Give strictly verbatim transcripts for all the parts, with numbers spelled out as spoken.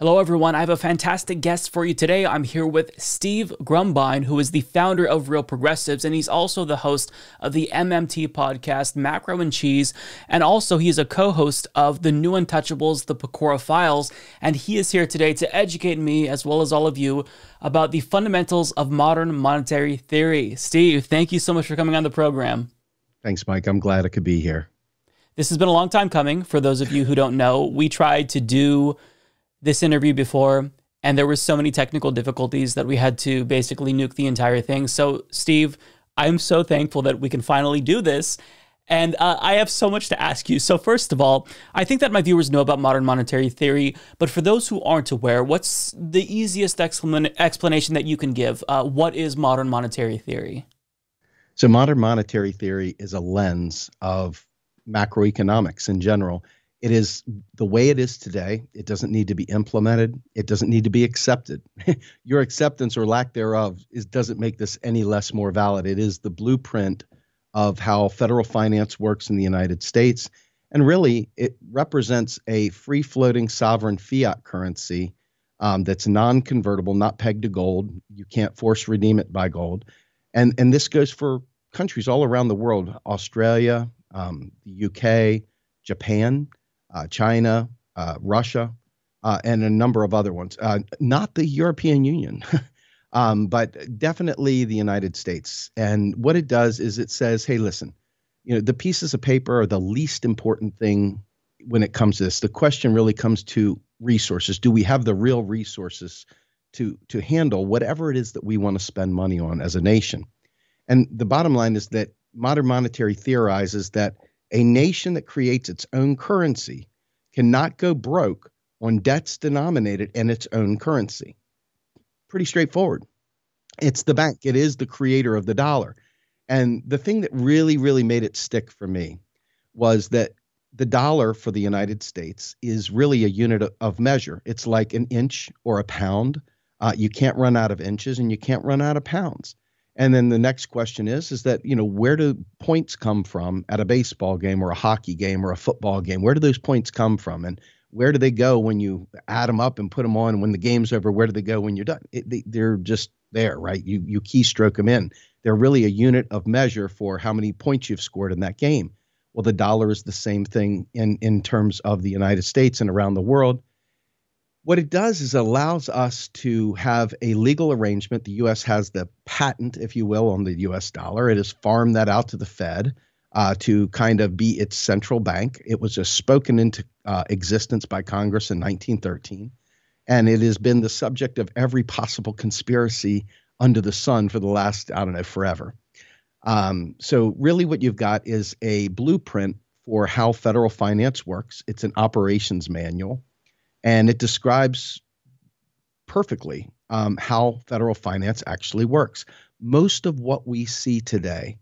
Hello, everyone. I have a fantastic guest for you today. I'm here with Steve Grumbine, who is the founder of Real Progressives, and he's also the host of the M M T podcast, Macro and Cheese, and also he's a co-host of The New Untouchables, The Pecora Files, and he is here today to educate me, as well as all of you, about the fundamentals of modern monetary theory. Steve, thank you so much for coming on the program. Thanks, Mike. I'm glad I could be here. This has been a long time coming. For those of you who don't know, we tried to do this interview before, and there were so many technical difficulties that we had to basically nuke the entire thing. So, Steve, I'm so thankful that we can finally do this, and uh, I have so much to ask you. So, first of all, I think that my viewers know about modern monetary theory, but for those who aren't aware, what's the easiest explanation that you can give? Uh, what is modern monetary theory? So, modern monetary theory is a lens of macroeconomics in general. It is the way it is today. It doesn't need to be implemented. It doesn't need to be accepted. Your acceptance or lack thereof is, doesn't make this any less more valid. It is the blueprint of how federal finance works in the United States. And really, it represents a free-floating sovereign fiat currency um, that's non-convertible, not pegged to gold. You can't force redeem it by gold. And, and this goes for countries all around the world, Australia, um, the U K, Japan, Uh, China, uh, Russia, uh, and a number of other ones, uh, not the European Union, um, but definitely the United States. And what it does is it says, hey, listen, you know, the pieces of paper are the least important thing when it comes to this. The question really comes to resources. Do we have the real resources to to handle whatever it is that we want to spend money on as a nation? And the bottom line is that modern monetary theorizes that a nation that creates its own currency cannot go broke on debts denominated in its own currency. Pretty straightforward. It's the bank. It is the creator of the dollar. And the thing that really, really made it stick for me was that the dollar for the United States is really a unit of measure. It's like an inch or a pound. Uh, you can't run out of inches and you can't run out of pounds. And then the next question is, is that, you know, where do points come from at a baseball game or a hockey game or a football game? Where do those points come from? And where do they go when you add them up and put them on? When the game's over, where do they go when you're done? It, they, they're just there, right? You, you keystroke them in. They're really a unit of measure for how many points you've scored in that game. Well, the dollar is the same thing in, in terms of the United States and around the world. What it does is allows us to have a legal arrangement. The U S has the patent, if you will, on the U S dollar. It has farmed that out to the Fed uh, to kind of be its central bank. It was just spoken into uh, existence by Congress in nineteen thirteen, and it has been the subject of every possible conspiracy under the sun for the last, I don't know, forever. Um, so really what you've got is a blueprint for how federal finance works. It's an operations manual. And it describes perfectly um, how federal finance actually works. Most of what we see today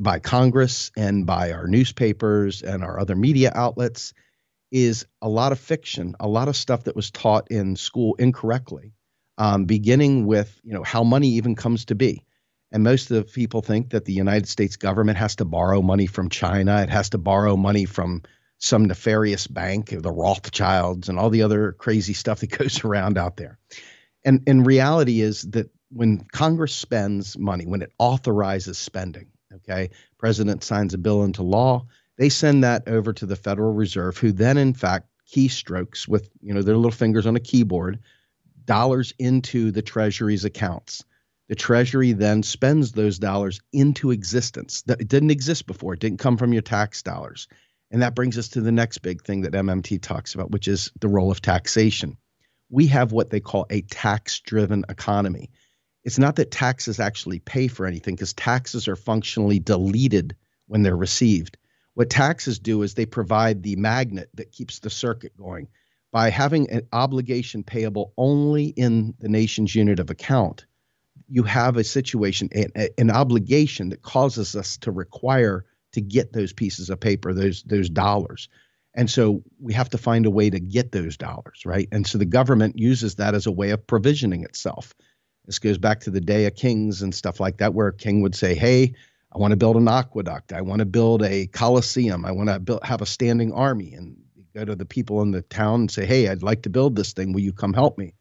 by Congress and by our newspapers and our other media outlets is a lot of fiction, a lot of stuff that was taught in school incorrectly, um, beginning with, you know, how money even comes to be. And most of the people think that the United States government has to borrow money from China. It has to borrow money from some nefarious bank, the Rothschilds, and all the other crazy stuff that goes around out there. And, and reality is that when Congress spends money, when it authorizes spending, okay, president signs a bill into law, they send that over to the Federal Reserve, who then, in fact, keystrokes with, you know, their little fingers on a keyboard, dollars into the Treasury's accounts. The Treasury then spends those dollars into existence. That it didn't exist before. It didn't come from your tax dollars. And that brings us to the next big thing that M M T talks about, which is the role of taxation. We have what they call a tax-driven economy. It's not that taxes actually pay for anything, because taxes are functionally deleted when they're received. What taxes do is they provide the magnet that keeps the circuit going. By having an obligation payable only in the nation's unit of account, you have a situation, an, an obligation that causes us to require to get those pieces of paper, those those dollars. And so we have to find a way to get those dollars, right? And so the government uses that as a way of provisioning itself. This goes back to the day of kings and stuff like that, where a king would say, hey, I want to build an aqueduct. I want to build a coliseum. I want to build, have a standing army. And out of the people in the town and say, hey, I'd like to build this thing. Will you come help me?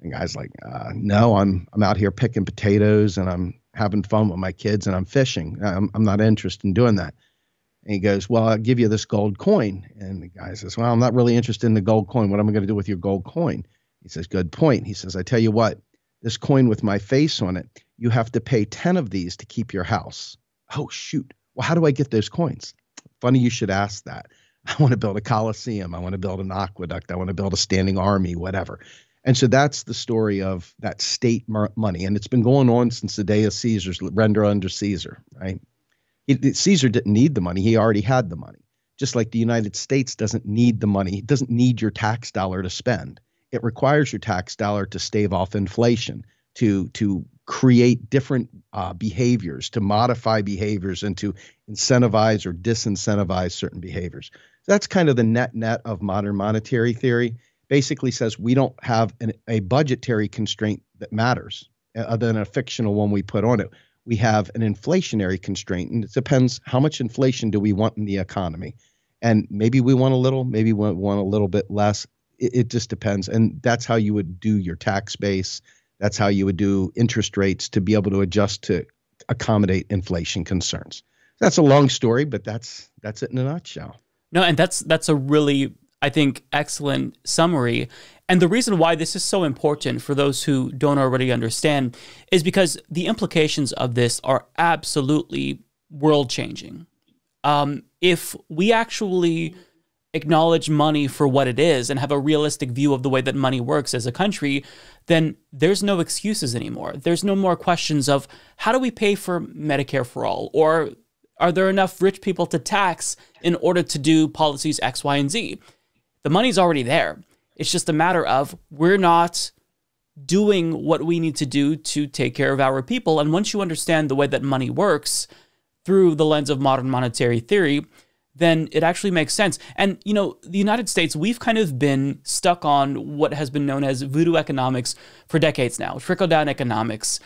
And guy's like, uh, no, I'm I'm out here picking potatoes and I'm having fun with my kids and I'm fishing. I'm, I'm not interested in doing that. And he goes, well, I'll give you this gold coin. And the guy says, well, I'm not really interested in the gold coin. What am I going to do with your gold coin? He says, good point. He says, I tell you what, this coin with my face on it, you have to pay ten of these to keep your house. Oh, shoot. Well, how do I get those coins? Funny you should ask that. I want to build a coliseum. I want to build an aqueduct. I want to build a standing army, whatever. And so that's the story of that state money. And it's been going on since the day of Caesar's, render unto Caesar, right? It, it, Caesar didn't need the money. He already had the money. Just like the United States doesn't need the money. It doesn't need your tax dollar to spend. It requires your tax dollar to stave off inflation, to to create different uh, behaviors, to modify behaviors, and to incentivize or disincentivize certain behaviors. So that's kind of the net net of modern monetary theory. Basically says we don't have an, a budgetary constraint that matters, other than a fictional one we put on it. We have an inflationary constraint, and it depends how much inflation do we want in the economy. And maybe we want a little, maybe we want a little bit less. It, it just depends. And that's how you would do your tax base. That's how you would do interest rates to be able to adjust to accommodate inflation concerns. That's a long story, but that's that's it in a nutshell. No, and that's that's a really, I think, excellent summary. And the reason why this is so important for those who don't already understand is because the implications of this are absolutely world-changing. Um, if we actually acknowledge money for what it is and have a realistic view of the way that money works as a country, then there's no excuses anymore. There's no more questions of how do we pay for Medicare for All, or are there enough rich people to tax in order to do policies X, Y, and Z? The money's already there. It's just a matter of we're not doing what we need to do to take care of our people. And once you understand the way that money works through the lens of modern monetary theory, then it actually makes sense. And, you know, the United States, we've kind of been stuck on what has been known as voodoo economics for decades now, trickle-down economics.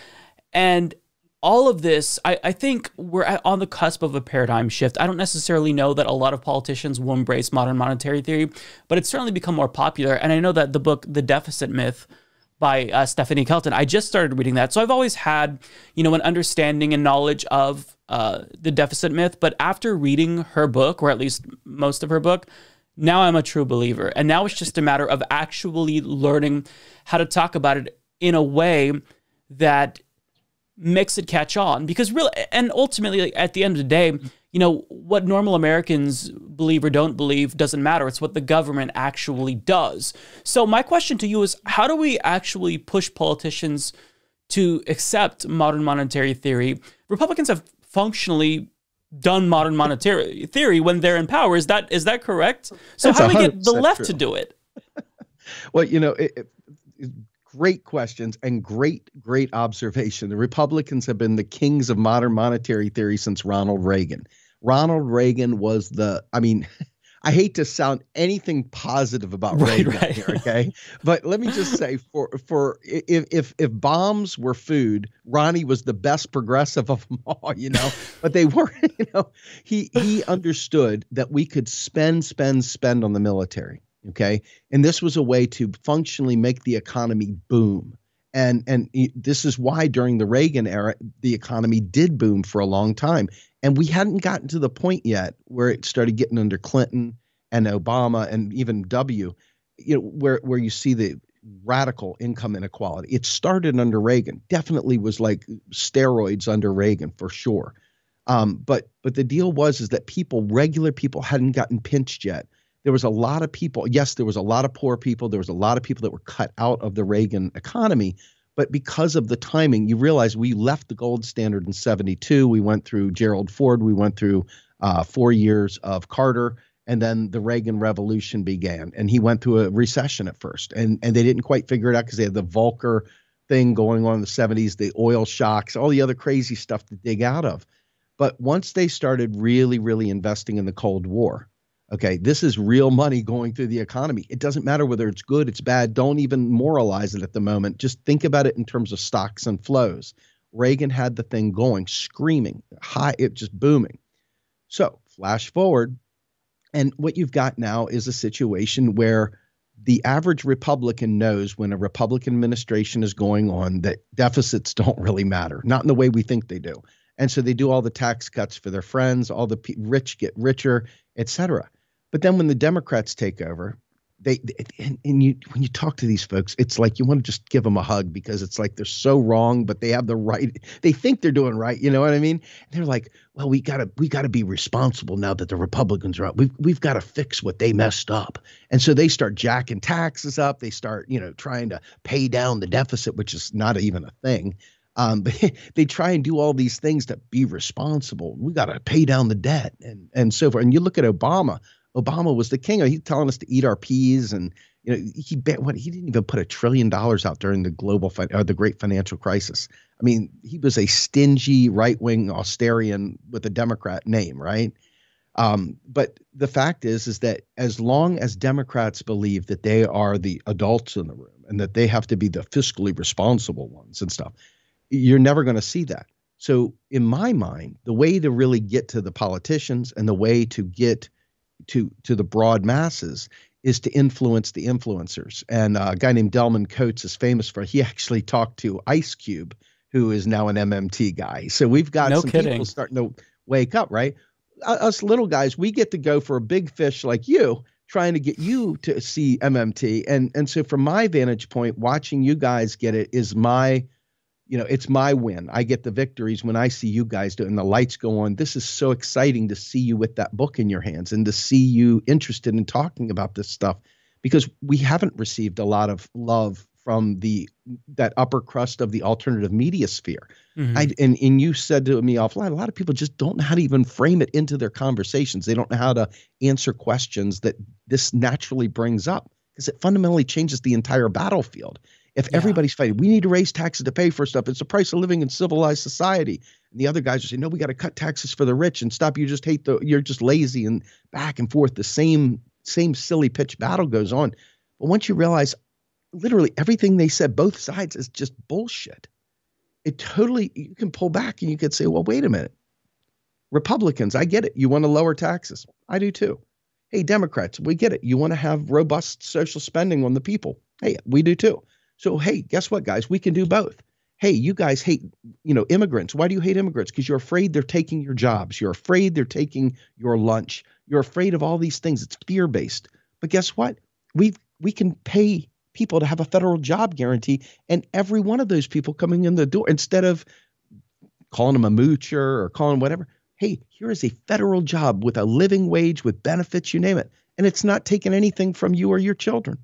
And all of this, I, I think we're on the cusp of a paradigm shift. I don't necessarily know that a lot of politicians will embrace modern monetary theory, but it's certainly become more popular. And I know that the book, The Deficit Myth by uh, Stephanie Kelton, I just started reading that. So I've always had, you know, an understanding and knowledge of uh, The Deficit Myth. But after reading her book, or at least most of her book, now I'm a true believer. And now it's just a matter of actually learning how to talk about it in a way that makes it catch on, because really, and ultimately at the end of the day, you know, what normal Americans believe or don't believe doesn't matter. It's what the government actually does. So my question to you is, how do we actually push politicians to accept modern monetary theory? Republicans have functionally done modern monetary theory when they're in power. Is that, is that correct? So that's how do we get the left true. to do it? Well, you know, it, it, it great questions and great, great observation. The Republicans have been the kings of modern monetary theory since Ronald Reagan. Ronald Reagan was the, I mean, I hate to sound anything positive about right, Reagan right. here, okay? But let me just say, for for if, if if bombs were food, Ronnie was the best progressive of them all, you know? But they weren't, you know? He, he understood that we could spend, spend, spend on the military. OK, and this was a way to functionally make the economy boom. And and this is why during the Reagan era, the economy did boom for a long time. And we hadn't gotten to the point yet where it started getting under Clinton and Obama and even W, you know, where where you see the radical income inequality. It started under Reagan, definitely was like steroids under Reagan for sure. Um, but but the deal was, is that people, regular people hadn't gotten pinched yet. There was a lot of people. Yes, there was a lot of poor people. There was a lot of people that were cut out of the Reagan economy. But because of the timing, you realize we left the gold standard in seventy-two. We went through Gerald Ford. We went through uh, four years of Carter. And then the Reagan Revolution began. And he went through a recession at first. And, and they didn't quite figure it out because they had the Volcker thing going on in the seventies, the oil shocks, all the other crazy stuff to dig out of. But once they started really, really investing in the Cold War, okay, this is real money going through the economy. It doesn't matter whether it's good, it's bad. Don't even moralize it at the moment. Just think about it in terms of stocks and flows. Reagan had the thing going, screaming, high, it just booming. So flash forward, And what you've got now is a situation where the average Republican knows when a Republican administration is going on that deficits don't really matter, not in the way we think they do. And so they do all the tax cuts for their friends, all the p- rich get richer, et cetera. But then when the Democrats take over, they, they and, and you when you talk to these folks, it's like you want to just give them a hug because it's like they're so wrong, but they have the right. They think they're doing right. You know what I mean? And they're like, well, we gotta we gotta be responsible now that the Republicans are up. We've we've got to fix what they messed up. And so they start jacking taxes up. They start, you know, trying to pay down the deficit, which is not even a thing. Um, but they try and do all these things to be responsible. We got to pay down the debt and, and so forth. And you look at Obama. Obama was the king. He's telling us to eat our peas, and you know he what he didn't even put a trillion dollars out during the global fin- or the great financial crisis. I mean, he was a stingy right wing Austerian with a Democrat name, right? Um, but the fact is, is that as long as Democrats believe that they are the adults in the room and that they have to be the fiscally responsible ones and stuff, you're never going to see that. So in my mind, the way to really get to the politicians and the way to get to to the broad masses is to influence the influencers. And a guy named Delmon Coates is famous for, he actually talked to Ice Cube, who is now an M M T guy. So we've got no some kidding. people starting to wake up, right? Us little guys, we get to go for a big fish like you, trying to get you to see M M T. And, and so from my vantage point, watching you guys get it is my You know, it's my win. I get the victories when I see you guys do it and the lights go on. This is so exciting to see you with that book in your hands and to see you interested in talking about this stuff, because we haven't received a lot of love from the that upper crust of the alternative media sphere. Mm-hmm. I, and, and you said to me offline, a lot of people just don't know how to even frame it into their conversations. They don't know how to answer questions that this naturally brings up, because it fundamentally changes the entire battlefield. If yeah. everybody's fighting, we need to raise taxes to pay for stuff. It's the price of living in civilized society. And the other guys are saying, no, we got to cut taxes for the rich and stop. You just hate the, you're just lazy, and back and forth. The same, same silly pitch battle goes on. But once you realize literally everything they said, both sides, is just bullshit. It totally, you can pull back and you could say, well, wait a minute. Republicans, I get it. You want to lower taxes. I do too. Hey, Democrats, we get it. You want to have robust social spending on the people. Hey, we do too. So, hey, guess what, guys? We can do both. Hey, you guys hate, you know, immigrants. Why do you hate immigrants? Because you're afraid they're taking your jobs. You're afraid they're taking your lunch. You're afraid of all these things. It's fear-based. But guess what? We we can pay people to have a federal job guarantee, and every one of those people coming in the door, instead of calling them a moocher or calling whatever, hey, here is a federal job with a living wage, with benefits, you name it. And it's not taking anything from you or your children.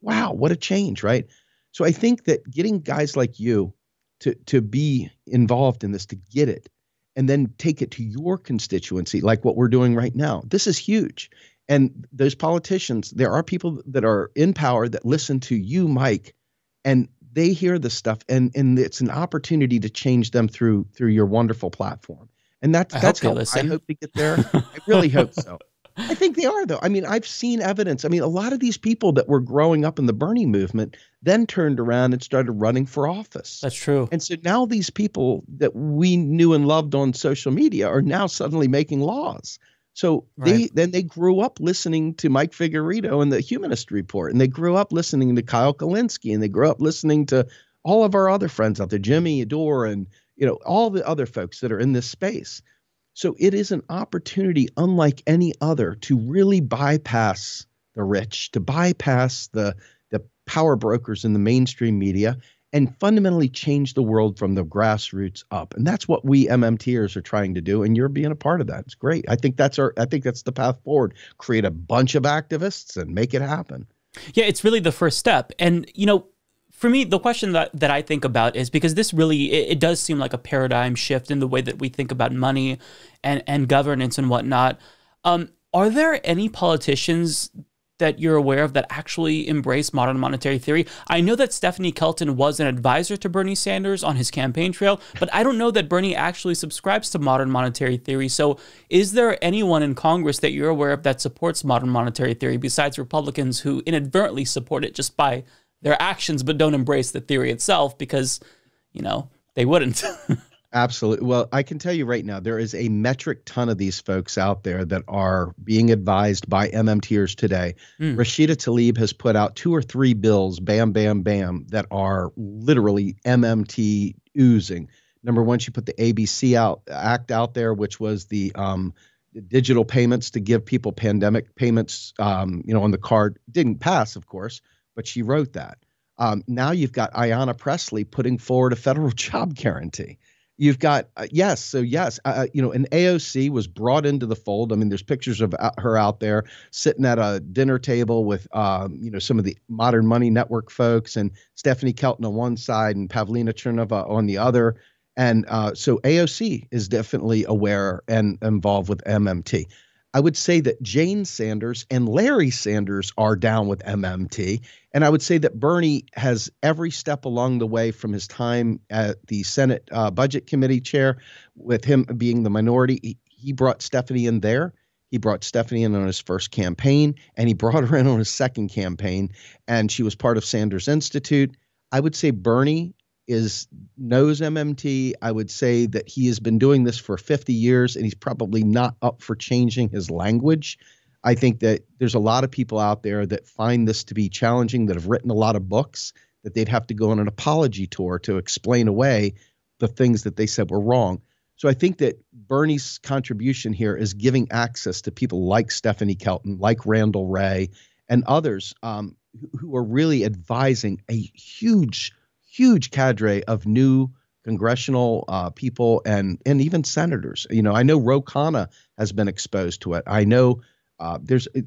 Wow, what a change, right? So I think that getting guys like you to to be involved in this, to get it, and then take it to your constituency, like what we're doing right now, this is huge. And those politicians, there are people that are in power that listen to you, Mike, and they hear this stuff, and, and it's an opportunity to change them through through your wonderful platform. And that's I that's how listen. I hope to get there. I really hope so. I think they are, though. I mean, I've seen evidence. I mean, a lot of these people that were growing up in the Bernie movement then turned around and started running for office. That's true. And so now these people that we knew and loved on social media are now suddenly making laws. So right. they then they grew up listening to Mike Figueredo and the Humanist Report, and they grew up listening to Kyle Kalinske, and they grew up listening to all of our other friends out there, Jimmy Adore, and you know all the other folks that are in this space. So it is an opportunity unlike any other to really bypass the rich, to bypass the, the power brokers in the mainstream media, and fundamentally change the world from the grassroots up. And that's what we MMTers are trying to do, and you're being a part of that. It's great. I think that's our I think that's the path forward. Create a bunch of activists and make it happen. Yeah, it's really the first step. And you know, for me, the question that, that I think about is, because this really, it, it does seem like a paradigm shift in the way that we think about money and, and governance and whatnot. Um, are there any politicians that you're aware of that actually embrace modern monetary theory? I know that Stephanie Kelton was an advisor to Bernie Sanders on his campaign trail, but I don't know that Bernie actually subscribes to modern monetary theory. So is there anyone in Congress that you're aware of that supports modern monetary theory besides Republicans who inadvertently support it just by their actions, but don't embrace the theory itself because, you know, they wouldn't? Absolutely. Well, I can tell you right now, there is a metric ton of these folks out there that are being advised by M M T ers today. Mm. Rashida Tlaib has put out two or three bills, bam, bam, bam, that are literally M M T oozing. Number one, she put the A B C out, Act out there, which was the um, digital payments to give people pandemic payments um, you know, on the card. Didn't pass, of course, but she wrote that. Um, now you've got Ayanna Pressley putting forward a federal job guarantee. You've got, uh, yes, so yes, uh, you know, an A O C was brought into the fold. I mean, there's pictures of her out there sitting at a dinner table with, um, you know, some of the Modern Money Network folks and Stephanie Kelton on one side and Pavlina Tcherneva on the other. And uh, so A O C is definitely aware and involved with M M T. I would say that Jane Sanders and Larry Sanders are down with M M T. And I would say that Bernie has every step along the way from his time at the Senate uh, Budget Committee chair, with him being the minority. He, he brought Stephanie in there. He brought Stephanie in on his first campaign, and he brought her in on his second campaign. And she was part of Sanders Institute. I would say Bernie is knows M M T. I would say that he has been doing this for fifty years, and he's probably not up for changing his language. I think that there's a lot of people out there that find this to be challenging, that have written a lot of books that they'd have to go on an apology tour to explain away the things that they said were wrong. So I think that Bernie's contribution here is giving access to people like Stephanie Kelton, like Randall Ray, and others um, who are really advising a huge huge cadre of new congressional uh, people and and even senators. You know, I know Ro Khanna has been exposed to it. I know uh, there's it,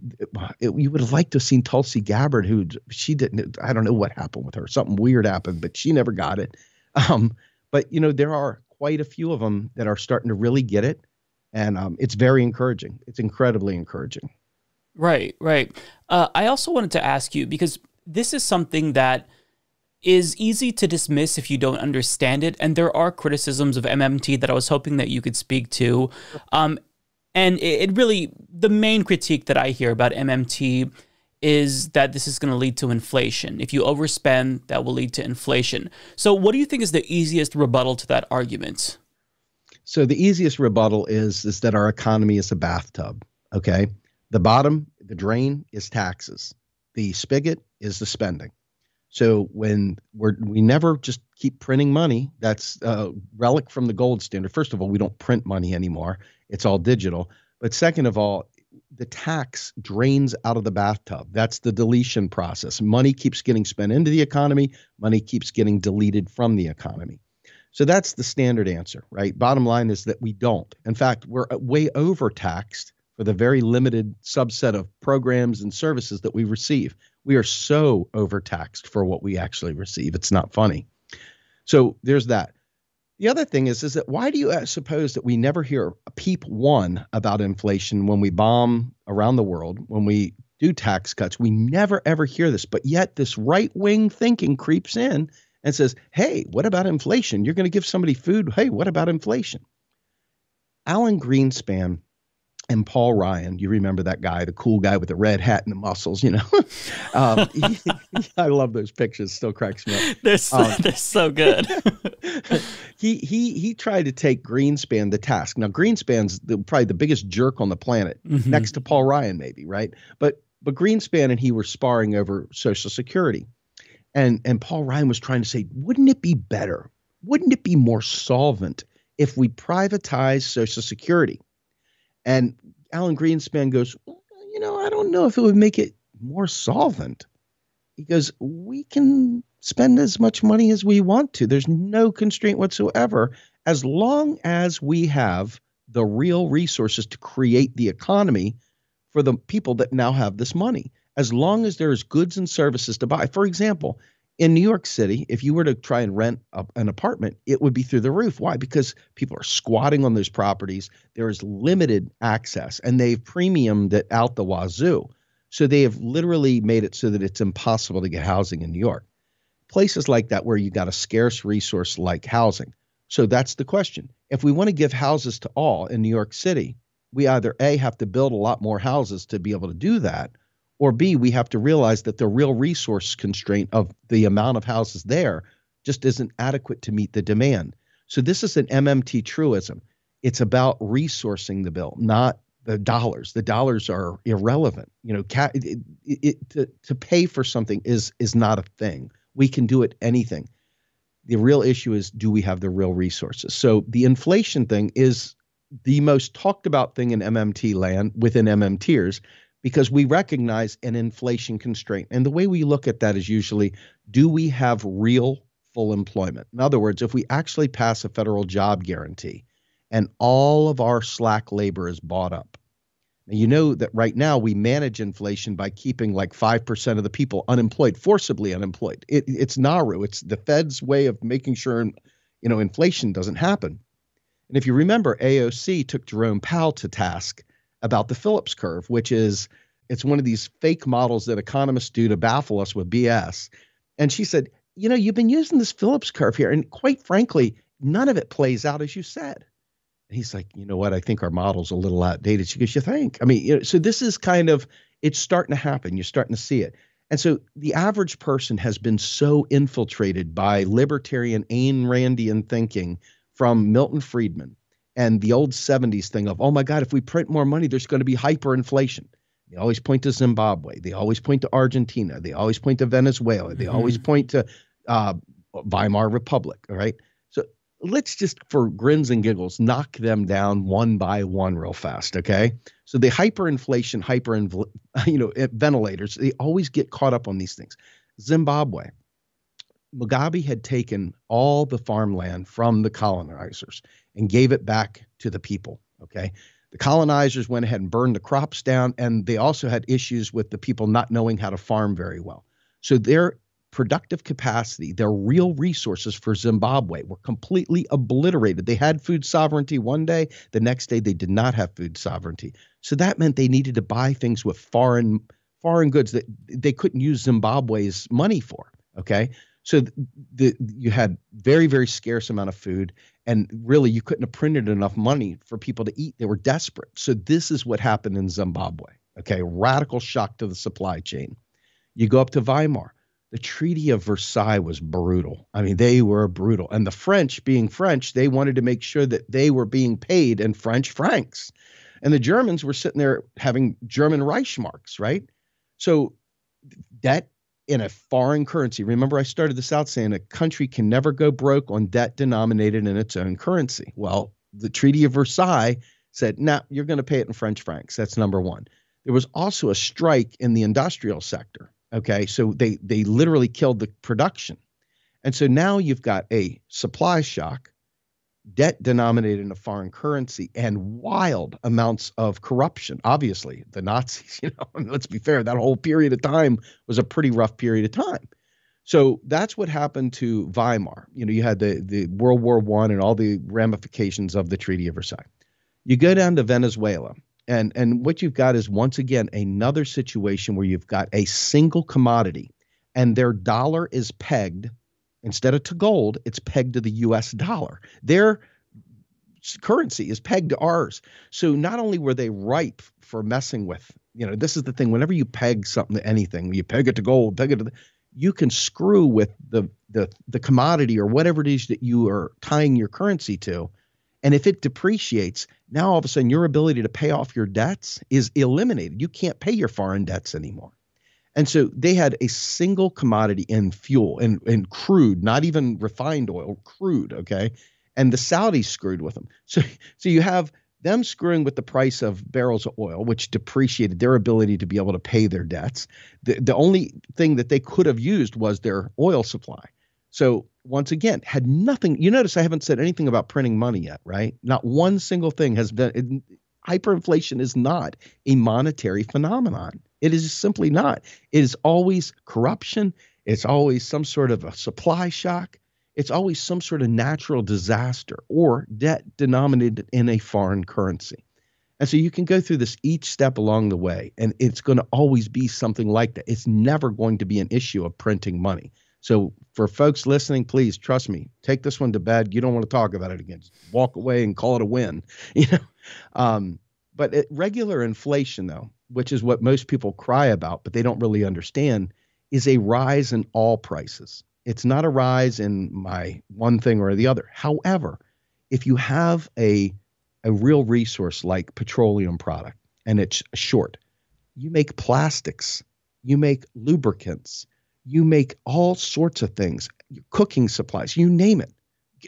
it, you would have liked to have seen Tulsi Gabbard, who she didn't. I don't know what happened with her. Something weird happened, but she never got it. Um, but, you know, there are quite a few of them that are starting to really get it. And um, it's very encouraging. It's incredibly encouraging. Right, right. Uh, I also wanted to ask you, because this is something that is easy to dismiss if you don't understand it. And there are criticisms of M M T that I was hoping that you could speak to. Um, and it, it really, the main critique that I hear about M M T is that this is going to lead to inflation. If you overspend, that will lead to inflation. So what do you think is the easiest rebuttal to that argument? So the easiest rebuttal is, is that our economy is a bathtub, okay? The bottom, the drain is taxes. The spigot is the spending. So when we're, we never just keep printing money, that's a relic from the gold standard. First of all, we don't print money anymore. It's all digital. But second of all, the tax drains out of the bathtub. That's the deletion process. Money keeps getting spent into the economy. Money keeps getting deleted from the economy. So that's the standard answer, right? Bottom line is that we don't. In fact, we're way overtaxed for the very limited subset of programs and services that we receive. We are so overtaxed for what we actually receive. It's not funny. So there's that. The other thing is, is that why do you suppose that we never hear a peep one about inflation when we bomb around the world, when we do tax cuts? We never, ever hear this. But yet this right wing thinking creeps in and says, hey, what about inflation? You're going to give somebody food. Hey, what about inflation? Alan Greenspan and Paul Ryan, you remember that guy, the cool guy with the red hat and the muscles, you know. um, he, I love those pictures; still cracks me up. They're so, um, they're so good. he he he tried to take Greenspan to task. Now Greenspan's the, probably the biggest jerk on the planet, mm-hmm. next to Paul Ryan, maybe, right? But but Greenspan and he were sparring over Social Security, and and Paul Ryan was trying to say, wouldn't it be better? Wouldn't it be more solvent if we privatize Social Security? And Alan Greenspan goes, well, you know, I don't know if it would make it more solvent. He goes, we can spend as much money as we want to. There's no constraint whatsoever, as long as we have the real resources to create the economy for the people that now have this money, as long as there's goods and services to buy. For example, in New York City, if you were to try and rent a, an apartment, it would be through the roof. Why? Because people are squatting on those properties. There is limited access, and they've premiumed it out the wazoo. So they have literally made it so that it's impossible to get housing in New York. Places like that where you got a scarce resource like housing. So that's the question. If we want to give houses to all in New York City, we either A, have to build a lot more houses to be able to do that, or B, we have to realize that the real resource constraint of the amount of houses there just isn't adequate to meet the demand. So this is an M M T truism. It's about resourcing the bill, not the dollars. The dollars are irrelevant. You know, ca- it, it, it, to, to pay for something is is not a thing. We can do it anything. The real issue is, do we have the real resources? So the inflation thing is the most talked about thing in M M T land within MMTers, because we recognize an inflation constraint. And the way we look at that is usually, do we have real full employment? In other words, if we actually pass a federal job guarantee and all of our slack labor is bought up. Now, you know that right now we manage inflation by keeping like five percent of the people unemployed, forcibly unemployed. It, it's N A R U. It's the Fed's way of making sure, you know, inflation doesn't happen. And if you remember, A O C took Jerome Powell to task about the Phillips curve, which is, it's one of these fake models that economists do to baffle us with B S. And she said, you know, you've been using this Phillips curve here, and quite frankly, none of it plays out as you said. And he's like, you know what? I think our model's a little outdated. She goes, you think? I mean, you know, so this is kind of, it's starting to happen. You're starting to see it. And so the average person has been so infiltrated by libertarian Ayn Randian thinking from Milton Friedman and the old seventies thing of, oh my God, if we print more money, there's going to be hyperinflation. They always point to Zimbabwe. They always point to Argentina. They always point to Venezuela. They mm-hmm. always point to uh, Weimar Republic, right? So let's just, for grins and giggles, knock them down one by one real fast, okay? So the hyperinflation, hyperinfl, you know, ventilators, they always get caught up on these things. Zimbabwe. Mugabe had taken all the farmland from the colonizers and gave it back to the people, okay? The colonizers went ahead and burned the crops down, and they also had issues with the people not knowing how to farm very well. So their productive capacity, their real resources for Zimbabwe were completely obliterated. They had food sovereignty one day. The next day, they did not have food sovereignty. So that meant they needed to buy things with foreign foreign goods that they couldn't use Zimbabwe's money for, okay? So the, you had very, very scarce amount of food, and really you couldn't have printed enough money for people to eat. They were desperate. So this is what happened in Zimbabwe, okay? Radical shock to the supply chain. You go up to Weimar. The Treaty of Versailles was brutal. I mean, they were brutal. And the French, being French, they wanted to make sure that they were being paid in French francs. And the Germans were sitting there having German Reichsmarks, right? So debt in a foreign currency. Remember, I started this out saying a country can never go broke on debt denominated in its own currency. Well, the Treaty of Versailles said, no, nah, you're going to pay it in French francs. That's number one. There was also a strike in the industrial sector. Okay, so they they literally killed the production. And so now you've got a supply shock, debt denominated in a foreign currency, and wild amounts of corruption. Obviously, the Nazis, you know, I mean, let's be fair, that whole period of time was a pretty rough period of time. So that's what happened to Weimar. You know, you had the, the World War One and all the ramifications of the Treaty of Versailles. You go down to Venezuela, and, and what you've got is, once again, another situation where you've got a single commodity, and their dollar is pegged. Instead of to gold, it's pegged to the U S dollar. Their currency is pegged to ours. So not only were they ripe for messing with, you know, this is the thing, whenever you peg something to anything, you peg it to gold, peg it to the, you can screw with the, the, the commodity or whatever it is that you are tying your currency to. And if it depreciates, now all of a sudden your ability to pay off your debts is eliminated. You can't pay your foreign debts anymore. And so they had a single commodity in fuel, in, in crude, not even refined oil, crude, okay? And the Saudis screwed with them. So, so you have them screwing with the price of barrels of oil, which depreciated their ability to be able to pay their debts. The, the only thing that they could have used was their oil supply. So once again, had nothing – you notice I haven't said anything about printing money yet, right? Not one single thing has been – hyperinflation is not a monetary phenomenon. It is simply not. It is always corruption. It's always some sort of a supply shock. It's always some sort of natural disaster or debt denominated in a foreign currency. And so you can go through this each step along the way, and it's going to always be something like that. It's never going to be an issue of printing money. So for folks listening, please trust me, take this one to bed. You don't want to talk about it again. Just walk away and call it a win. You know, um, but it, regular inflation, though, which is what most people cry about, but they don't really understand, is a rise in all prices. It's not a rise in my one thing or the other. However, if you have a a real resource like petroleum product and it's short, you make plastics, you make lubricants, you make all sorts of things, cooking supplies, you name it,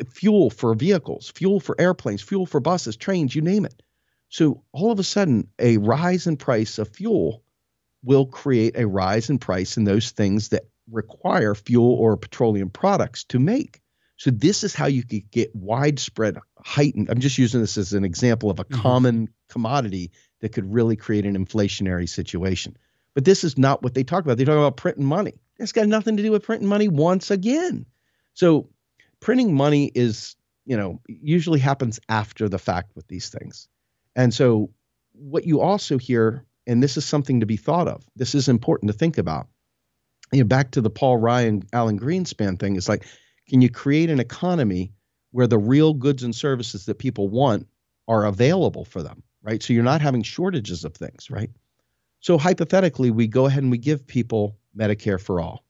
fuel for vehicles, fuel for airplanes, fuel for buses, trains, you name it. So all of a sudden, a rise in price of fuel will create a rise in price in those things that require fuel or petroleum products to make. So this is how you could get widespread heightened. I'm just using this as an example of a mm-hmm. common commodity that could really create an inflationary situation. But this is not what they talk about. They talk about printing money. It's got nothing to do with printing money once again. So printing money is, you know, usually happens after the fact with these things. And so what you also hear, and this is something to be thought of, this is important to think about. You know, back to the Paul Ryan, Alan Greenspan thing, it's like, can you create an economy where the real goods and services that people want are available for them, right? So you're not having shortages of things, right? So hypothetically, we go ahead and we give people Medicare for all.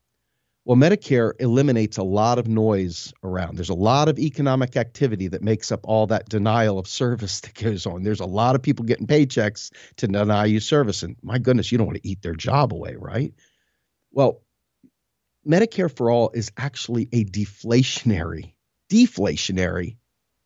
Well, Medicare eliminates a lot of noise around. There's a lot of economic activity that makes up all that denial of service that goes on. There's a lot of people getting paychecks to deny you service. And my goodness, you don't want to eat their job away, right? Well, Medicare for all is actually a deflationary, deflationary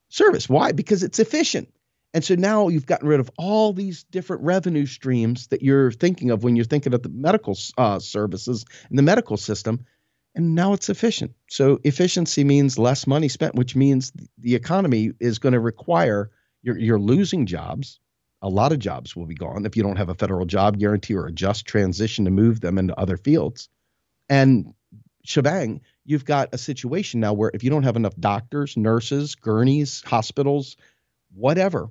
service. Why? Because it's efficient. And so now you've gotten rid of all these different revenue streams that you're thinking of when you're thinking of the medical uh, services and the medical system, and now it's efficient. So efficiency means less money spent, which means the economy is going to require, you're, you're losing jobs. A lot of jobs will be gone if you don't have a federal job guarantee or a just transition to move them into other fields. And shebang, you've got a situation now where if you don't have enough doctors, nurses, gurneys, hospitals, whatever,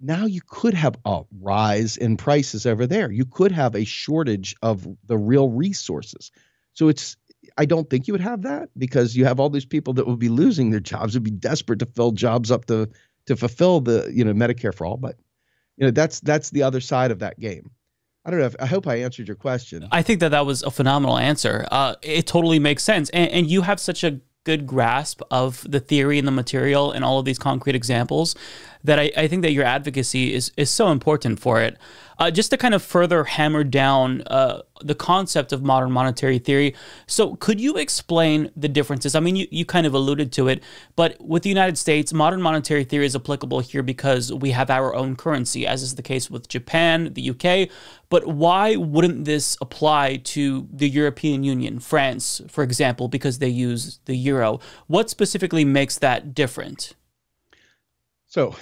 now you could have a rise in prices over there. You could have a shortage of the real resources. So it's, I don't think you would have that because you have all these people that would be losing their jobs, would be desperate to fill jobs up to, to fulfill the, you know, Medicare for all. But, you know, that's, that's the other side of that game. I don't know. If, I hope I answered your question. I think that that was a phenomenal answer. Uh, it totally makes sense. And, and you have such a good grasp of the theory and the material and all of these concrete examples that I, I think that your advocacy is, is so important for it. Uh, just to kind of further hammer down uh, the concept of modern monetary theory. So could you explain the differences? I mean, you, you kind of alluded to it, but with the United States, modern monetary theory is applicable here because we have our own currency, as is the case with Japan, the U K. But why wouldn't this apply to the European Union, France, for example, because they use the euro? What specifically makes that different? So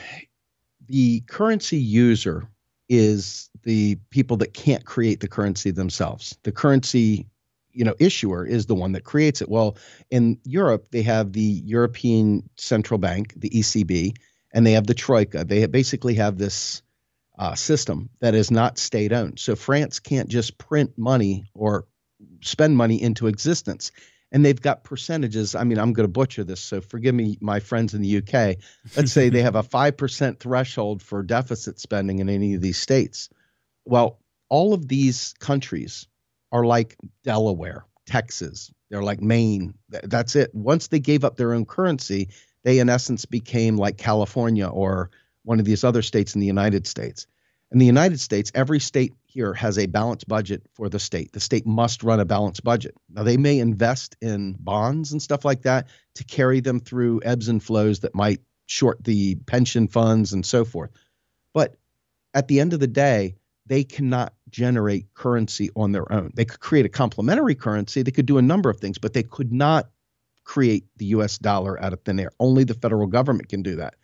the currency user is the people that can't create the currency themselves. The currency, you know, issuer is the one that creates it. Well, in Europe, they have the European Central Bank, the E C B, and they have the Troika. They basically have this uh, system that is not state-owned. So France can't just print money or spend money into existence. And they've got percentages. I mean, I'm going to butcher this, so forgive me, my friends in the U K. Let's say they have a five percent threshold for deficit spending in any of these states. Well, all of these countries are like Delaware, Texas. They're like Maine. That's it. Once they gave up their own currency, they in essence became like California or one of these other states in the United States. In the United States, every state here has a balanced budget for the state. The state must run a balanced budget. Now, they may invest in bonds and stuff like that to carry them through ebbs and flows that might short the pension funds and so forth. But at the end of the day, they cannot generate currency on their own. They could create a complementary currency. They could do a number of things, but they could not create the U S dollar out of thin air. Only the federal government can do that,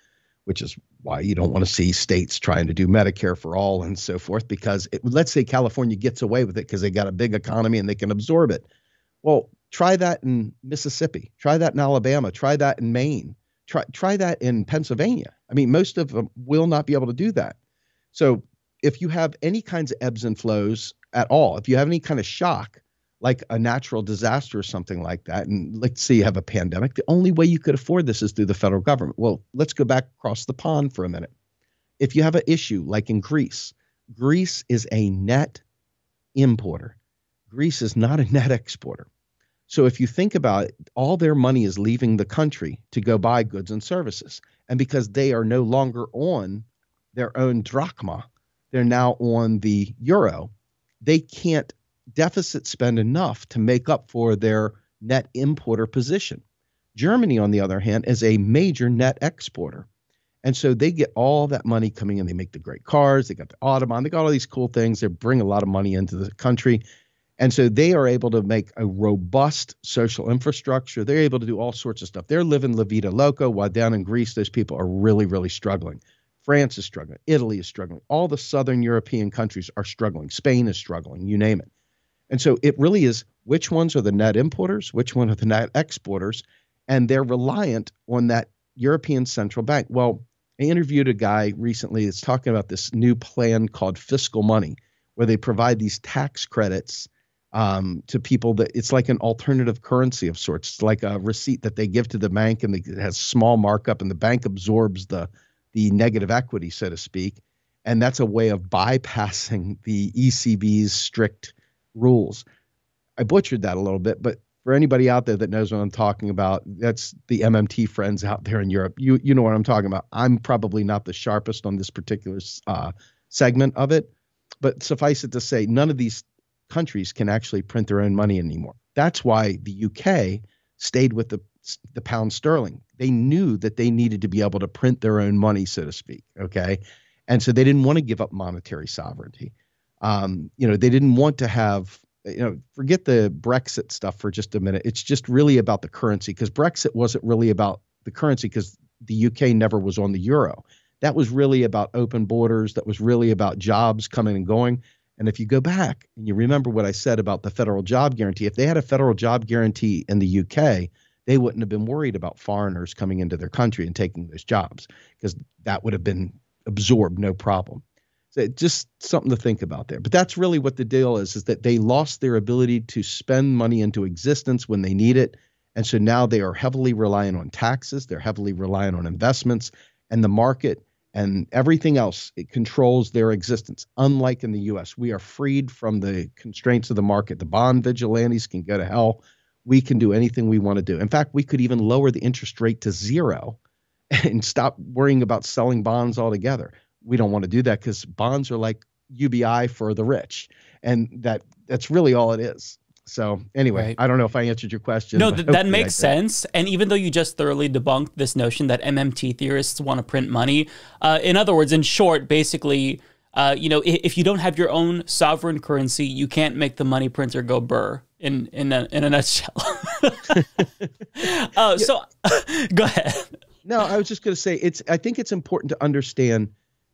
which is why you don't want to see states trying to do Medicare for all and so forth, because it, let's say California gets away with it because they got a big economy and they can absorb it. Well, try that in Mississippi, try that in Alabama, try that in Maine, try, try that in Pennsylvania. I mean, most of them will not be able to do that. So if you have any kinds of ebbs and flows at all, if you have any kind of shock, like a natural disaster or something like that, and let's say you have a pandemic, the only way you could afford this is through the federal government. Well, let's go back across the pond for a minute. If you have an issue like in Greece, Greece is a net importer. Greece is not a net exporter. So if you think about it, all their money is leaving the country to go buy goods and services. And because they are no longer on their own drachma, they're now on the euro, they can't deficit spend enough to make up for their net importer position. Germany, on the other hand, is a major net exporter. And so they get all that money coming in. They make the great cars. They got the Autobahn. They got all these cool things. They bring a lot of money into the country. And so they are able to make a robust social infrastructure. They're able to do all sorts of stuff. They're living La Vida Loca, while down in Greece, those people are really, really struggling. France is struggling. Italy is struggling. All the southern European countries are struggling. Spain is struggling, you name it. And so it really is which ones are the net importers, which one are the net exporters, and they're reliant on that European Central Bank. Well, I interviewed a guy recently that's talking about this new plan called fiscal money, where they provide these tax credits um, to people that it's like an alternative currency of sorts. It's like a receipt that they give to the bank, and it has small markup, and the bank absorbs the the negative equity, so to speak. And that's a way of bypassing the E C B's strict rules. I butchered that a little bit, but for anybody out there that knows what I'm talking about, that's the M M T friends out there in Europe. You you know what I'm talking about. I'm probably not the sharpest on this particular uh, segment of it, but suffice it to say, none of these countries can actually print their own money anymore. That's why the U K stayed with the the pound sterling. They knew that they needed to be able to print their own money, so to speak. Okay, and so they didn't want to give up monetary sovereignty. Um, you know, they didn't want to have. You know, forget the Brexit stuff for just a minute. It's just really about the currency, because Brexit wasn't really about the currency, because the U K never was on the euro. That was really about open borders. That was really about jobs coming and going. And if you go back and you remember what I said about the federal job guarantee, if they had a federal job guarantee in the U K, they wouldn't have been worried about foreigners coming into their country and taking those jobs, because that would have been absorbed, no problem. So just something to think about there. But that's really what the deal is, is that they lost their ability to spend money into existence when they need it. And so now they are heavily reliant on taxes. They're heavily reliant on investments, and the market and everything else. It controls their existence. Unlike in the U S, we are freed from the constraints of the market. The bond vigilantes can go to hell. We can do anything we want to do. In fact, we could even lower the interest rate to zero and stop worrying about selling bonds altogether. We don't want to do that, because bonds are like U B I for the rich. And that that's really all it is. So anyway, right. I don't know if I answered your question. No, th that makes sense. And even though you just thoroughly debunked this notion that M M T theorists want to print money, uh, in other words, in short, basically, uh, you know, if, if you don't have your own sovereign currency, you can't make the money printer go burr in, in, a, in a nutshell. uh, so go ahead. No, I was just going to say, it's. I think it's important to understand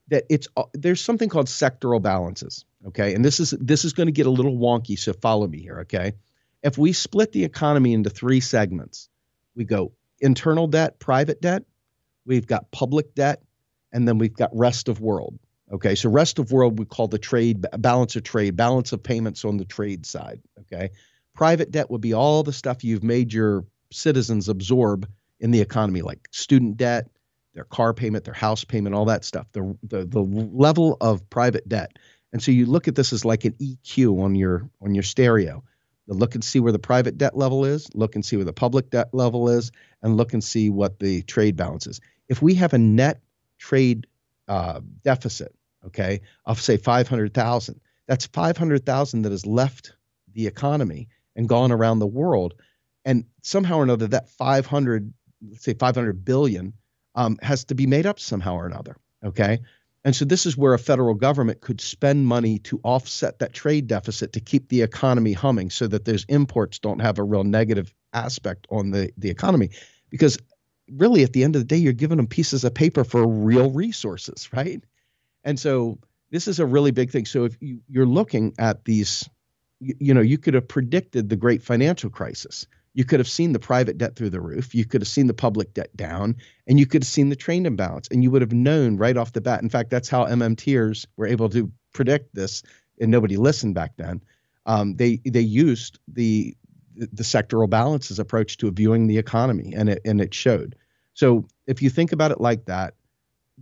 that it's there's something called sectoral balances, okay? And this is this is going to get a little wonky, so follow me here, okay? If we split the economy into three segments, we go internal debt, private debt, we've got public debt, and then we've got rest of world, okay? So rest of world we call the trade balance of trade, balance of payments on the trade side, okay? Private debt would be all the stuff you've made your citizens absorb in the economy, like student debt, their car payment, their house payment, all that stuff, the, the the level of private debt. And so you look at this as like an E Q on your on your stereo. You look and see where the private debt level is, look and see where the public debt level is, and look and see what the trade balance is. If we have a net trade uh, deficit, okay, of say five hundred thousand, that's five hundred thousand that has left the economy and gone around the world. And somehow or another, that five hundred, let's say five hundred billion, Um, has to be made up somehow or another, okay? And so this is where a federal government could spend money to offset that trade deficit to keep the economy humming, so that those imports don't have a real negative aspect on the, the economy. Because really, at the end of the day, you're giving them pieces of paper for real resources, right? And so this is a really big thing. So if you, you're looking at these, you, you know, you could have predicted the great financial crisis. You could have seen the private debt through the roof. You could have seen the public debt down, and you could have seen the trade imbalance, and you would have known right off the bat. In fact, that's how M M Ters were able to predict this, and nobody listened back then. Um, they they used the the sectoral balances approach to viewing the economy, and it and it showed. So if you think about it like that,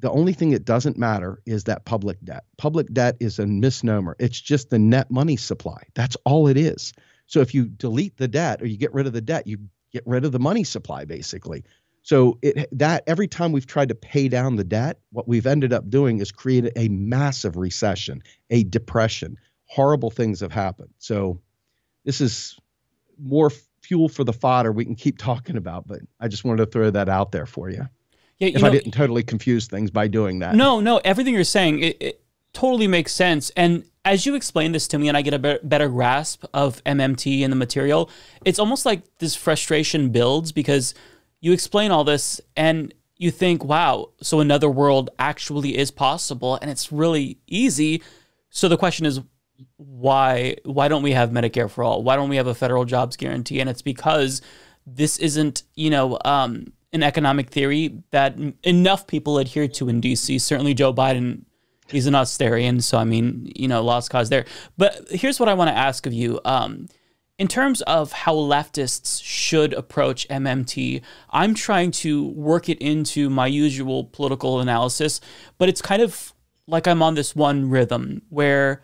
the only thing that doesn't matter is that public debt. Public debt is a misnomer. It's just the net money supply. That's all it is. So if you delete the debt or you get rid of the debt, you get rid of the money supply, basically. So it, that every time we've tried to pay down the debt, what we've ended up doing is created a massive recession, a depression. Horrible things have happened. So this is more fuel for the fodder we can keep talking about, but I just wanted to throw that out there for you. Yeah, you if know, I didn't totally confuse things by doing that. No, no, everything you're saying, it, it totally makes sense. And as you explain this to me and I get a be better grasp of M M T and the material, it's almost like this frustration builds because you explain all this and you think, wow, so another world actually is possible and it's really easy. So the question is, why why don't we have Medicare for all? Why don't we have a federal jobs guarantee? And it's because this isn't, you know, um, an economic theory that enough people adhere to in D C. Certainly Joe Biden, he's an Austarian, so I mean, you know, lost cause there. But here's what I want to ask of you. Um, in terms of how leftists should approach M M T, I'm trying to work it into my usual political analysis, but it's kind of like I'm on this one rhythm where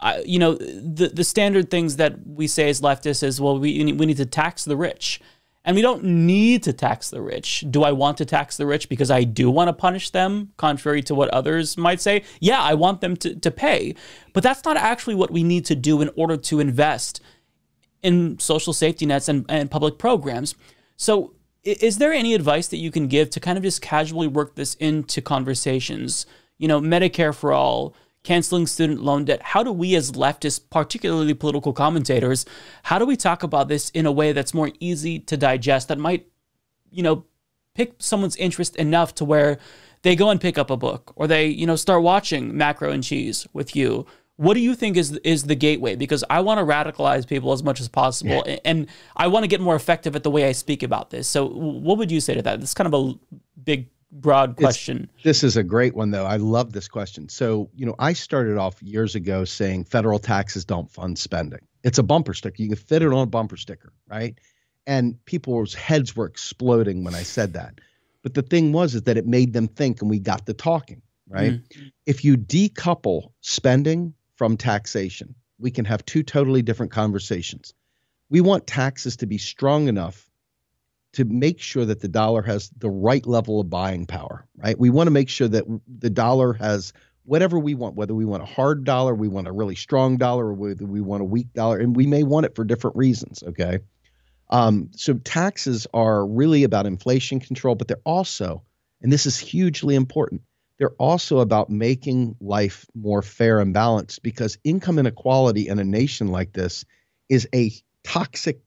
I, you know, the the standard things that we say as leftists is, well, we we need to tax the rich, and we don't need to tax the rich. Do I want to tax the rich because I do want to punish them, contrary to what others might say? Yeah, I want them to, to pay, but that's not actually what we need to do in order to invest in social safety nets and, and public programs. So is there any advice that you can give to kind of just casually work this into conversations? You know, Medicare for all, canceling student loan debt. How do we as leftists, particularly political commentators, how do we talk about this in a way that's more easy to digest, that might, you know, pick someone's interest enough to where they go and pick up a book, or they, you know, start watching Macro and Cheese with you? What do you think is is the gateway? Because I want to radicalize people as much as possible, yeah. and I want to get more effective at the way I speak about this. So what would you say to that? That's kind of a big, broad question. It's, this is a great one, though. I love this question. So, you know, I started off years ago saying federal taxes don't fund spending. It's a bumper sticker. You can fit it on a bumper sticker, right? And people's heads were exploding when I said that. But the thing was is that it made them think, and we got to talking, right? Mm-hmm. If you decouple spending from taxation, we can have two totally different conversations. We want taxes to be strong enough to make sure that the dollar has the right level of buying power, right? We want to make sure that the dollar has whatever we want, whether we want a hard dollar, we want a really strong dollar, or whether we want a weak dollar, and we may want it for different reasons, okay? Um, so taxes are really about inflation control, but they're also, and this is hugely important, they're also about making life more fair and balanced, because income inequality in a nation like this is a toxic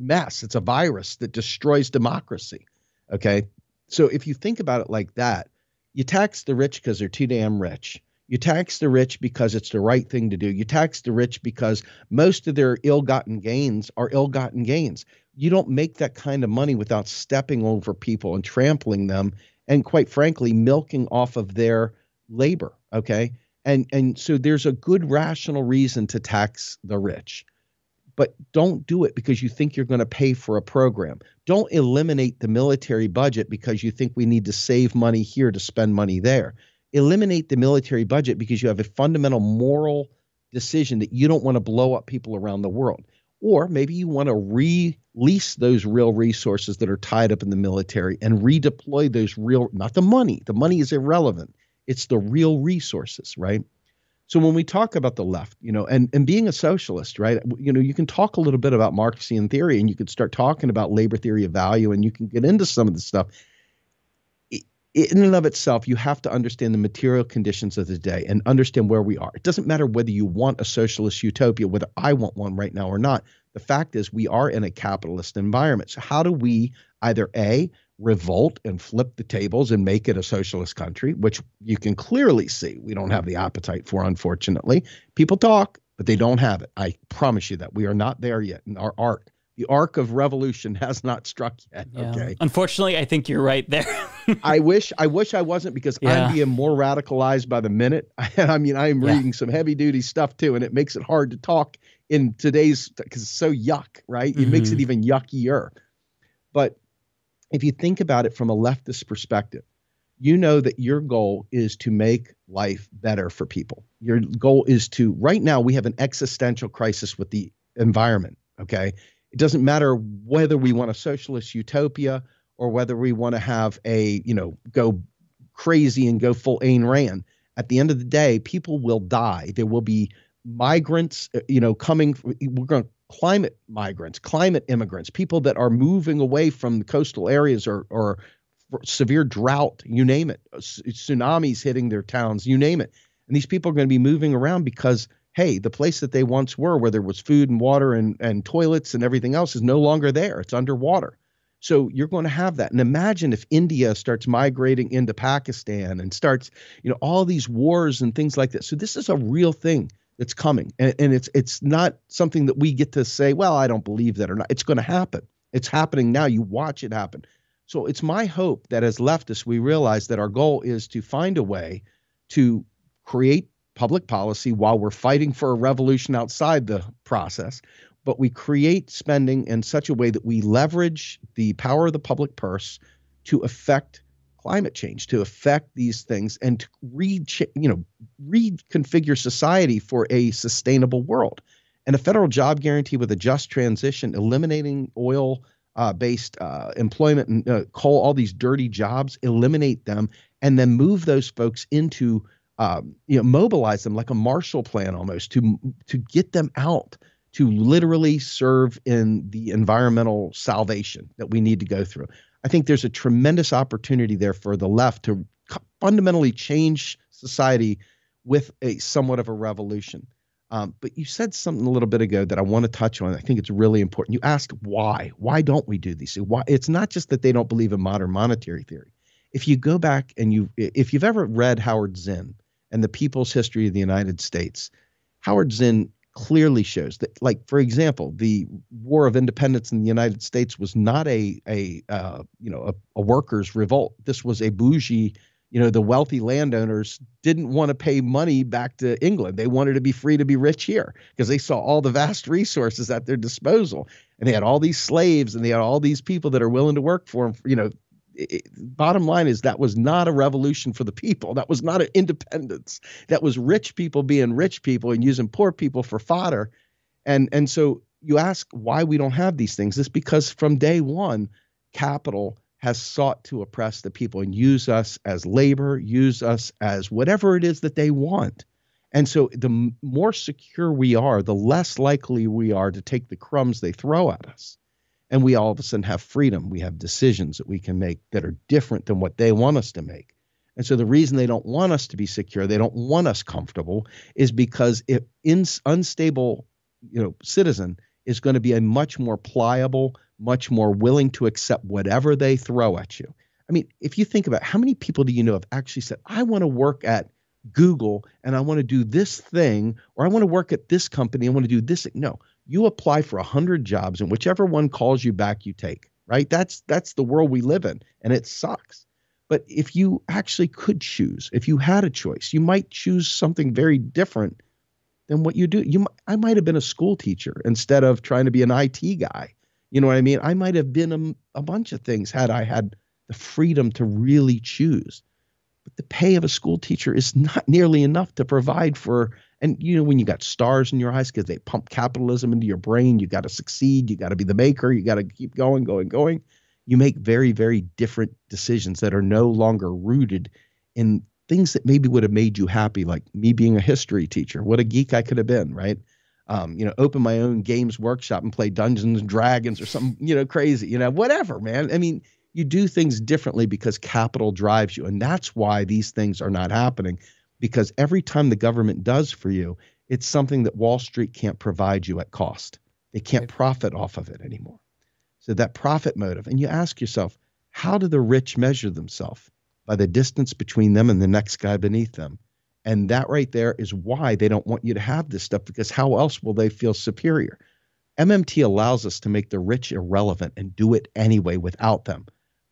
mess. It's a virus that destroys democracy. Okay. So if you think about it like that, you tax the rich because they're too damn rich. You tax the rich because it's the right thing to do. You tax the rich because most of their ill-gotten gains are ill-gotten gains. You don't make that kind of money without stepping over people and trampling them and, quite frankly, milking off of their labor. Okay. And, and so there's a good rational reason to tax the rich. But don't do it because you think you're going to pay for a program. Don't eliminate the military budget because you think we need to save money here to spend money there. Eliminate the military budget because you have a fundamental moral decision that you don't want to blow up people around the world. Or maybe you want to release those real resources that are tied up in the military and redeploy those real – not the money. The money is irrelevant. It's the real resources, right? So when we talk about the left, you know, and, and being a socialist, right, you know, you can talk a little bit about Marxian theory, and you could start talking about labor theory of value, and you can get into some of the stuff. It, in and of itself, you have to understand the material conditions of the day and understand where we are. It doesn't matter whether you want a socialist utopia, whether I want one right now or not. The fact is we are in a capitalist environment. So how do we either A, revolt and flip the tables and make it a socialist country, which you can clearly see we don't have the appetite for, unfortunately. People talk, but they don't have it. I promise you that. We are not there yet in our arc. The arc of revolution has not struck yet. Yeah. Okay. Unfortunately, I think you're right there. I wish I wish I wasn't, because yeah. I'm being more radicalized by the minute. I mean, I am yeah. reading some heavy duty stuff too, and it makes it hard to talk in today's, because it's so yuck, right? Mm-hmm. It makes it even yuckier. But if you think about it from a leftist perspective, you know that your goal is to make life better for people. Your goal is to – right now we have an existential crisis with the environment. Okay, it doesn't matter whether we want a socialist utopia or whether we want to have a, you know, go crazy and go full Ayn Rand. At the end of the day, people will die. There will be migrants, you know, coming. We're going to climate migrants, climate immigrants, people that are moving away from the coastal areas or or severe drought, you name it, tsunamis hitting their towns, you name it. And these people are going to be moving around because, hey, the place that they once were, where there was food and water and, and toilets and everything else, is no longer there. It's underwater. So you're going to have that. And imagine if India starts migrating into Pakistan and starts, you know, all these wars and things like that. So this is a real thing that's coming. And, and it's it's not something that we get to say, well, I don't believe that or not. It's going to happen. It's happening now. You watch it happen. So it's my hope that as leftists, we realize that our goal is to find a way to create public policy while we're fighting for a revolution outside the process. But we create spending in such a way that we leverage the power of the public purse to affect climate change, to affect these things, and to re- you know, reconfigure society for a sustainable world. And a federal job guarantee with a just transition, eliminating oil-based uh, uh, employment and uh, coal, all these dirty jobs, eliminate them, and then move those folks into, um, you know, mobilize them like a Marshall Plan almost to to get them out, to literally serve in the environmental salvation that we need to go through. I think there's a tremendous opportunity there for the left to fundamentally change society with a somewhat of a revolution. Um, but you said something a little bit ago that I want to touch on. I think it's really important. You asked why. Why don't we do these? Why? It's not just that they don't believe in modern monetary theory. If you go back and you, if you've ever read Howard Zinn and the People's History of the United States, Howard Zinn clearly shows that, like, for example, the War of Independence in the United States was not a, a uh, you know, a, a workers' revolt. This was a bougie, you know, the wealthy landowners didn't want to pay money back to England. They wanted to be free to be rich here because they saw all the vast resources at their disposal. And they had all these slaves and they had all these people that are willing to work for them. You know, it, bottom line is that was not a revolution for the people. That was not an independence. That was rich people being rich people and using poor people for fodder. And, and so you ask why we don't have these things. It's because from day one, capital has sought to oppress the people and use us as labor, use us as whatever it is that they want. And so the more secure we are, the less likely we are to take the crumbs they throw at us. And we all of a sudden have freedom. We have decisions that we can make that are different than what they want us to make. And so the reason they don't want us to be secure, they don't want us comfortable, is because if in, unstable, you know, citizen is going to be a much more pliable, much more willing to accept whatever they throw at you. I mean, if you think about how many people do you know have actually said, I want to work at Google and I want to do this thing, or I want to work at this company, I want to do this thing. No. You apply for one hundred jobs and whichever one calls you back, you take, right? That's that's the world we live in, and it sucks. But if you actually could choose, if you had a choice, you might choose something very different than what you do. You, I might have been a school teacher instead of trying to be an I T guy. You know what I mean? I might have been a, a bunch of things had I had the freedom to really choose. But the pay of a school teacher is not nearly enough to provide for. And, you know, when you got stars in your eyes because they pump capitalism into your brain, you got to succeed, you got to be the maker, you got to keep going, going, going. You make very, very different decisions that are no longer rooted in things that maybe would have made you happy, like me being a history teacher. What a geek I could have been, right? Um, you know, open my own games workshop and play Dungeons and Dragons or something, you know, crazy, you know, whatever, man. I mean, you do things differently because capital drives you. And that's why these things are not happening. Because every time the government does for you, it's something that Wall Street can't provide you at cost. They can't profit off of it anymore. So that profit motive, and you ask yourself, how do the rich measure themselves? By the distance between them and the next guy beneath them. And that right there is why they don't want you to have this stuff, because how else will they feel superior? M M T allows us to make the rich irrelevant and do it anyway without them.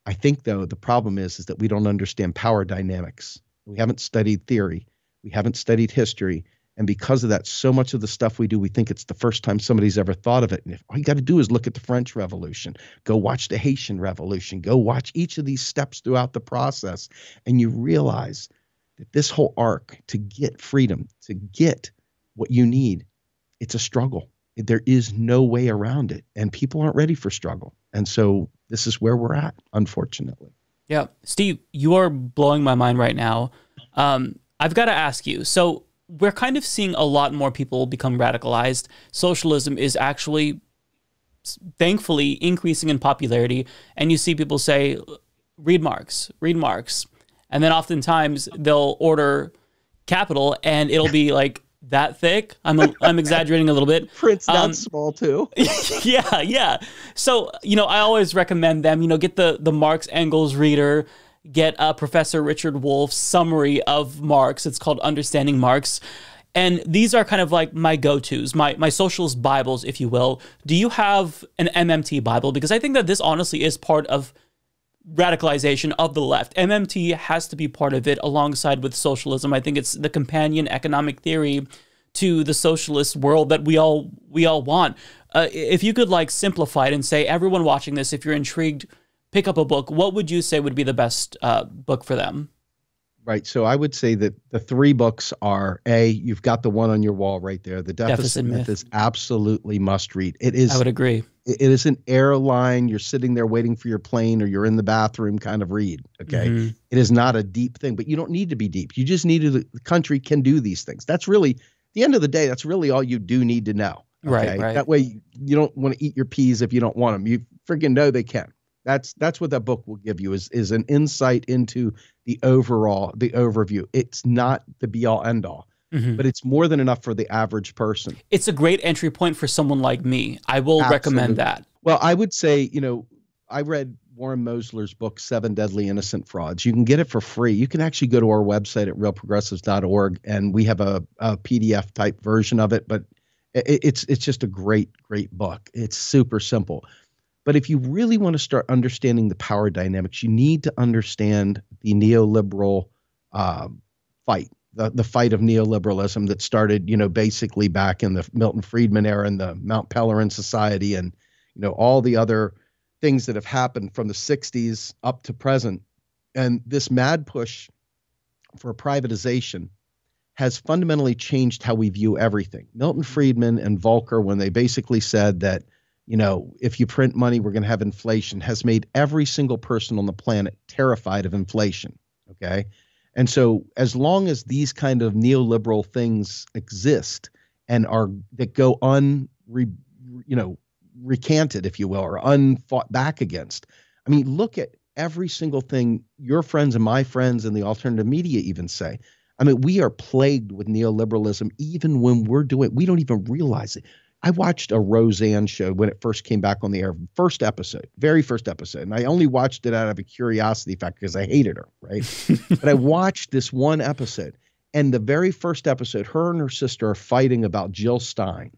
I think, though, the problem is, is that we don't understand power dynamics. We haven't studied theory. We haven't studied history. And because of that, so much of the stuff we do, we think it's the first time somebody's ever thought of it. And if all you got to do is look at the French Revolution, go watch the Haitian Revolution, go watch each of these steps throughout the process. And you realize that this whole arc to get freedom, to get what you need, it's a struggle. There is no way around it, and people aren't ready for struggle. And so this is where we're at, unfortunately. Yeah. Steve, you are blowing my mind right now. Um, I've got to ask you. So we're kind of seeing a lot more people become radicalized. Socialism is actually, thankfully, increasing in popularity. And you see people say, read Marx, read Marx. And then oftentimes they'll order Capital and it'll be like that thick. I'm, a, I'm exaggerating a little bit. Print's um, not small too. yeah, yeah. So, you know, I always recommend them, you know, get the, the Marx Engels reader, get uh, Professor Richard Wolff's summary of Marx. It's called Understanding Marx. And these are kind of like my go-tos, my, my socialist Bibles, if you will. Do you have an M M T Bible? Because I think that this honestly is part of radicalization of the left. M M T has to be part of it alongside with socialism. I think it's the companion economic theory to the socialist world that we all we all want. Uh, if you could like simplify it and say, everyone watching this, if you're intrigued, pick up a book, what would you say would be the best uh, book for them? Right. So I would say that the three books are, A, you've got the one on your wall right there. The Deficit, Deficit Myth is absolutely must read. It is. I would agree. It is an airline. You're sitting there waiting for your plane or you're in the bathroom kind of read. Okay. Mm-hmm. It is not a deep thing, but you don't need to be deep. You just need to, the country can do these things. That's really, at the end of the day, that's really all you do need to know. Okay? Right, right. That way you don't want to eat your peas if you don't want them. You freaking know they can. That's that's what that book will give you is is an insight into the overall, the overview. It's not the be all end all, mm-hmm. but it's more than enough for the average person. It's a great entry point for someone like me. I will Absolutely. recommend that. Well, I would say, you know, I read Warren Mosler's book, Seven Deadly Innocent Frauds. You can get it for free. You can actually go to our website at real progressives dot org, and we have a, a P D F type version of it. But it, it's it's just a great, great book. It's super simple. But if you really want to start understanding the power dynamics, you need to understand the neoliberal uh, fight, the, the fight of neoliberalism that started, you know, basically back in the Milton Friedman era and the Mount Pelerin Society and, you know, all the other things that have happened from the sixties up to present. And this mad push for privatization has fundamentally changed how we view everything. Milton Friedman and Volcker, when they basically said that, you know, if you print money, we're going to have inflation, has made every single person on the planet terrified of inflation. Okay. And so as long as these kind of neoliberal things exist and are that go un, re, you know, recanted, if you will, or unfought back against, I mean, look at every single thing your friends and my friends and the alternative media even say. I mean, we are plagued with neoliberalism, even when we're doing, we don't even realize it. I watched a Roseanne show when it first came back on the air, first episode, very first episode. And I only watched it out of a curiosity factor because I hated her, right? But I watched this one episode, and the very first episode, her and her sister are fighting about Jill Stein,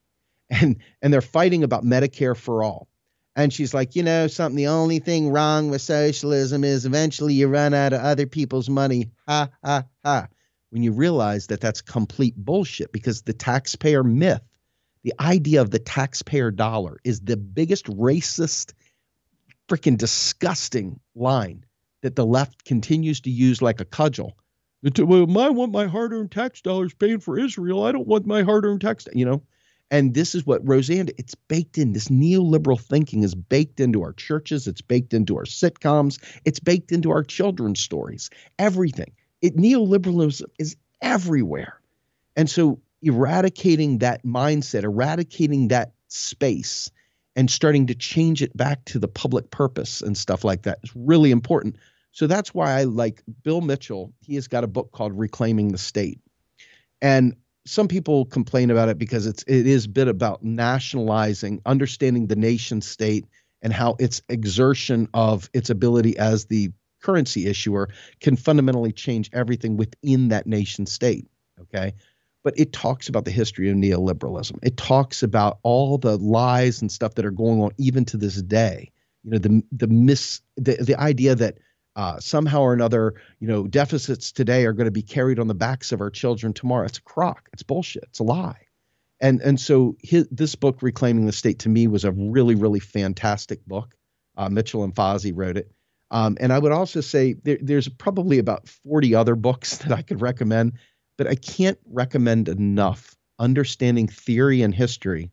and, and they're fighting about Medicare for All. And she's like, you know, something, the only thing wrong with socialism is eventually you run out of other people's money. Ha, ha, ha. When you realize that that's complete bullshit, because the taxpayer myth, the idea of the taxpayer dollar, is the biggest racist, freaking disgusting line that the left continues to use like a cudgel. Well, I want my hard-earned tax dollars paying for Israel. I don't want my hard-earned tax, you know. And this is what Roseanne, it's baked in. This neoliberal thinking is baked into our churches. It's baked into our sitcoms. It's baked into our children's stories. Everything. It, neoliberalism is everywhere. And so eradicating that mindset, eradicating that space, and starting to change it back to the public purpose and stuff like that is really important. So that's why I like Bill Mitchell. He has got a book called Reclaiming the State. And some people complain about it because it's, it is a bit about nationalizing, understanding the nation state and how its exertion of its ability as the currency issuer can fundamentally change everything within that nation state. Okay. But it talks about the history of neoliberalism. It talks about all the lies and stuff that are going on even to this day. You know, the the mis the, the idea that uh, somehow or another, you know, deficits today are going to be carried on the backs of our children tomorrow. It's a crock. It's bullshit. It's a lie. And and so his, this book, Reclaiming the State, to me was a really, really fantastic book. Uh, Mitchell and Fozzie wrote it. Um, and I would also say there, there's probably about forty other books that I could recommend. But I can't recommend enough understanding theory and history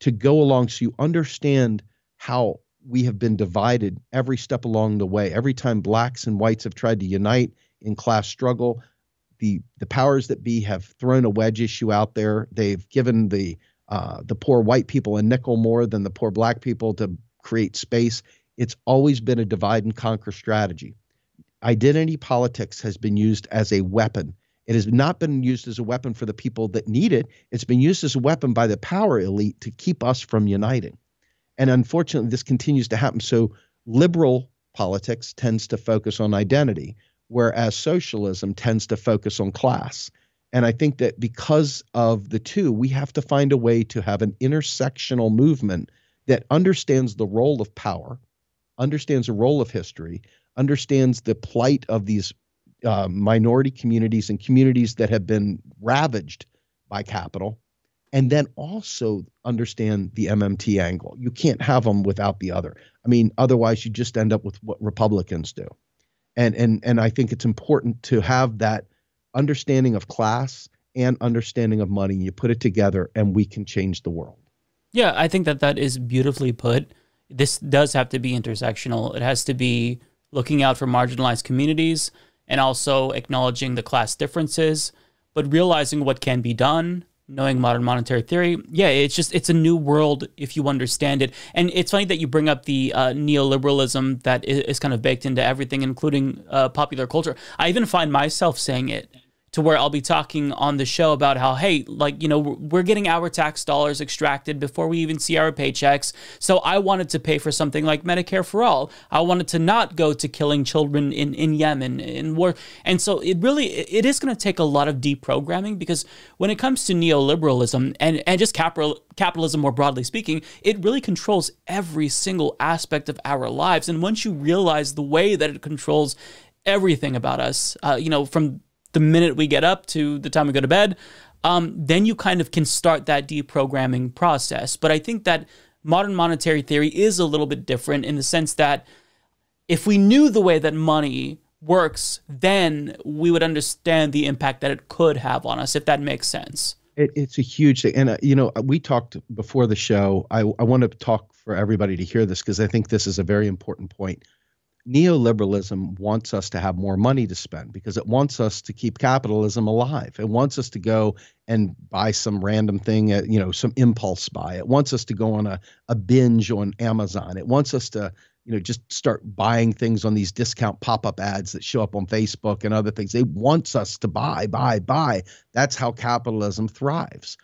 to go along so you understand how we have been divided every step along the way. Every time blacks and whites have tried to unite in class struggle, the the powers that be have thrown a wedge issue out there. They've given the uh, the poor white people a nickel more than the poor black people to create space. It's always been a divide and conquer strategy. Identity politics has been used as a weapon. It has not been used as a weapon for the people that need it. It's been used as a weapon by the power elite to keep us from uniting. And unfortunately, this continues to happen. So liberal politics tends to focus on identity, whereas socialism tends to focus on class. And I think that because of the two, we have to find a way to have an intersectional movement that understands the role of power, understands the role of history, understands the plight of these uh, minority communities and communities that have been ravaged by capital, and then also understand the M M T angle. You can't have them without the other. I mean, otherwise you just end up with what Republicans do. And and and I think it's important to have that understanding of class and understanding of money. You put it together and we can change the world. Yeah, I think that that is beautifully put. This does have to be intersectional. It has to be looking out for marginalized communities and also acknowledging the class differences, but realizing what can be done, knowing modern monetary theory. Yeah, it's just, it's a new world if you understand it. And it's funny that you bring up the uh, neoliberalism that is, is kind of baked into everything, including uh, popular culture. I even find myself saying it to where I'll be talking on the show about how, hey, like, you know, we're getting our tax dollars extracted before we even see our paychecks. So I wanted to pay for something like Medicare for All. I wanted to not go to killing children in, in Yemen in war. And so it really, it is going to take a lot of deprogramming, because when it comes to neoliberalism and, and just capital, capitalism more broadly speaking, it really controls every single aspect of our lives. And once you realize the way that it controls everything about us, uh, you know, from the minute we get up to the time we go to bed, um, then you kind of can start that deprogramming process. But I think that modern monetary theory is a little bit different in the sense that if we knew the way that money works, then we would understand the impact that it could have on us, if that makes sense. It, it's a huge thing. And, uh, you know, we talked before the show. I, I want to talk for everybody to hear this because I think this is a very important point. Neoliberalism wants us to have more money to spend because it wants us to keep capitalism alive. It wants us to go and buy some random thing, at, you know, some impulse buy. It wants us to go on a, a binge on Amazon. It wants us to, you know, just start buying things on these discount pop-up ads that show up on Facebook and other things. It wants us to buy, buy, buy. That's how capitalism thrives.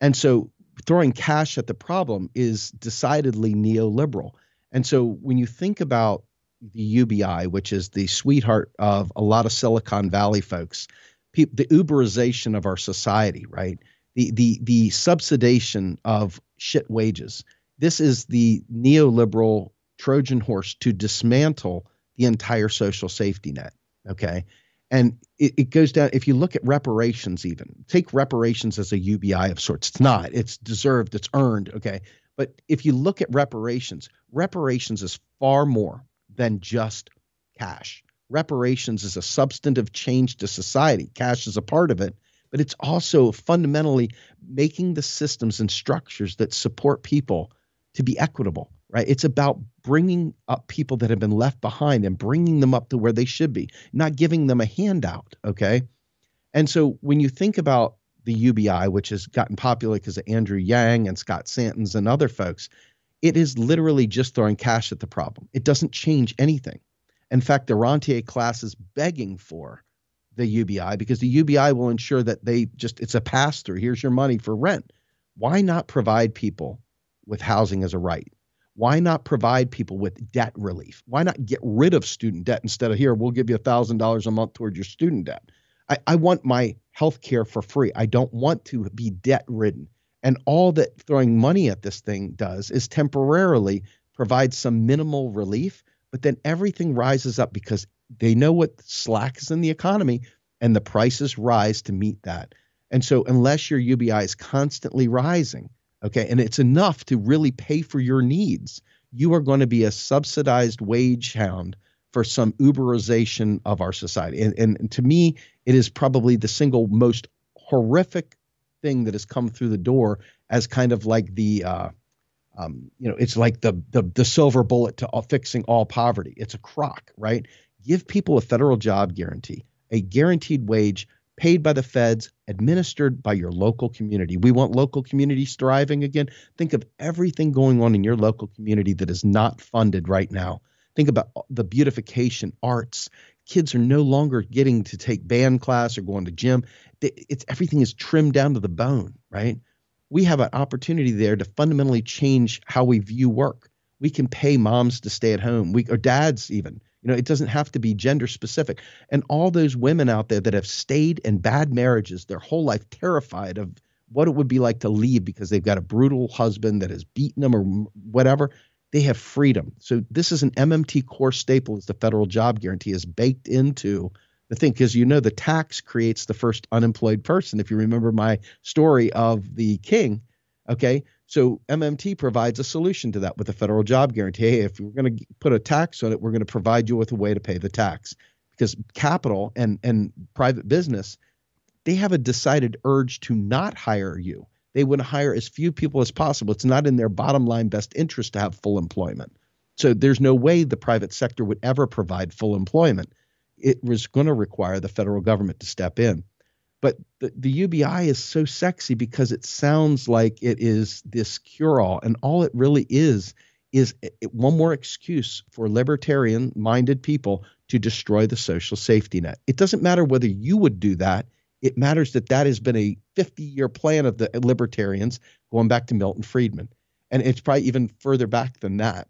And so throwing cash at the problem is decidedly neoliberal. And so when you think about the U B I, which is the sweetheart of a lot of Silicon Valley folks, pe the Uberization of our society, right? The, the, the subsidization of shit wages. This is the neoliberal Trojan horse to dismantle the entire social safety net, okay? And it, it goes down, if you look at reparations even, take reparations as a U B I of sorts. It's not, it's deserved, it's earned, okay? But if you look at reparations, reparations is far more than just cash. Reparations is a substantive change to society. Cash is a part of it, but it's also fundamentally making the systems and structures that support people to be equitable, right? It's about bringing up people that have been left behind and bringing them up to where they should be, not giving them a handout, okay? And so when you think about the U B I, which has gotten popular because of Andrew Yang and Scott Santons and other folks, it is literally just throwing cash at the problem. It doesn't change anything. In fact, the rentier class is begging for the U B I because the U B I will ensure that they just, it's a pass through. Here's your money for rent. Why not provide people with housing as a right? Why not provide people with debt relief? Why not get rid of student debt instead of here, we'll give you one thousand dollars a month towards your student debt. I, I want my health care for free. I don't want to be debt ridden. And all that throwing money at this thing does is temporarily provide some minimal relief, but then everything rises up because they know what slack is in the economy and the prices rise to meet that. And so unless your U B I is constantly rising, okay, and it's enough to really pay for your needs, you are going to be a subsidized wage hound for some Uberization of our society. And, and, and to me, it is probably the single most horrific thing that has come through the door as kind of like the, uh, um, you know, it's like the, the, the silver bullet to all, fixing all poverty. It's a crock, right? Give people a federal job guarantee, a guaranteed wage paid by the feds, administered by your local community. We want local communities thriving again. Think of everything going on in your local community that is not funded right now. Think about the beautification, arts. Kids are no longer getting to take band class or going to gym. It's everything is trimmed down to the bone, right? We have an opportunity there to fundamentally change how we view work. We can pay moms to stay at home, we, or dads even. You know, it doesn't have to be gender specific. And all those women out there that have stayed in bad marriages their whole life, terrified of what it would be like to leave because they've got a brutal husband that has beaten them or whatever, they have freedom. So this is an M M T core staple, is the federal job guarantee is baked into the thing, because, you know, the tax creates the first unemployed person. If you remember my story of the king, okay? So M M T provides a solution to that with a federal job guarantee. Hey, if we're going to put a tax on it, we're going to provide you with a way to pay the tax, because capital and, and private business, they have a decided urge to not hire you. They want to hire as few people as possible. It's not in their bottom line best interest to have full employment. So there's no way the private sector would ever provide full employment. It was going to require the federal government to step in. But the, the U B I is so sexy because it sounds like it is this cure-all, and all it really is is it, one more excuse for libertarian-minded people to destroy the social safety net. It doesn't matter whether you would do that. It matters that that has been a fifty-year plan of the libertarians going back to Milton Friedman, and it's probably even further back than that.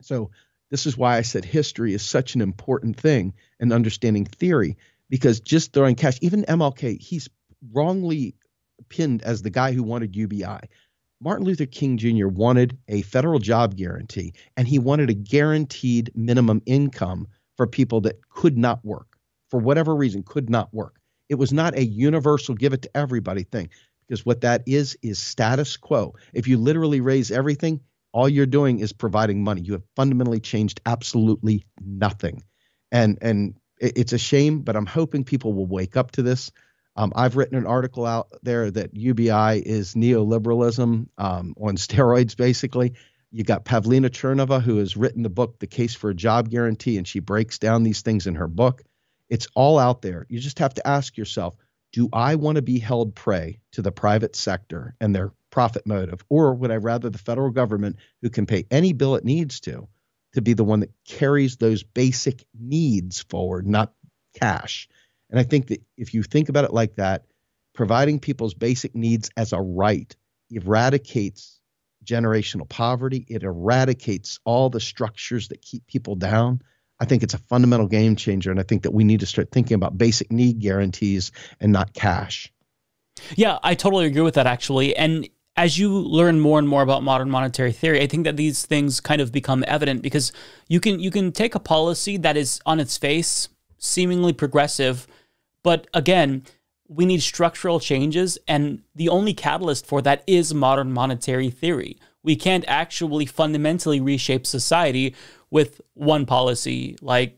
So this is why I said history is such an important thing in understanding theory. Because just throwing cash, even M L K, he's wrongly pinned as the guy who wanted U B I. Martin Luther King Junior wanted a federal job guarantee, and he wanted a guaranteed minimum income for people that could not work, for whatever reason, could not work. It was not a universal give it to everybody thing, because what that is is status quo. If you literally raise everything, all you're doing is providing money. You have fundamentally changed absolutely nothing. And and. It's a shame, but I'm hoping people will wake up to this. Um, I've written an article out there that U B I is neoliberalism um, on steroids, basically. You got Pavlina Tcherneva, who has written the book, The Case for a Job Guarantee, and she breaks down these things in her book. It's all out there. You just have to ask yourself, do I want to be held prey to the private sector and their profit motive, or would I rather the federal government, who can pay any bill it needs to, to be the one that carries those basic needs forward, not cash? And I think that if you think about it like that, providing people's basic needs as a right eradicates generational poverty. It eradicates all the structures that keep people down. I think it's a fundamental game changer, and I think that we need to start thinking about basic need guarantees and not cash. Yeah, I totally agree with that, actually. And as you learn more and more about modern monetary theory, I think that these things kind of become evident, because you can you can take a policy that is on its face seemingly progressive, but again, we need structural changes, and the only catalyst for that is modern monetary theory. We can't actually fundamentally reshape society with one policy like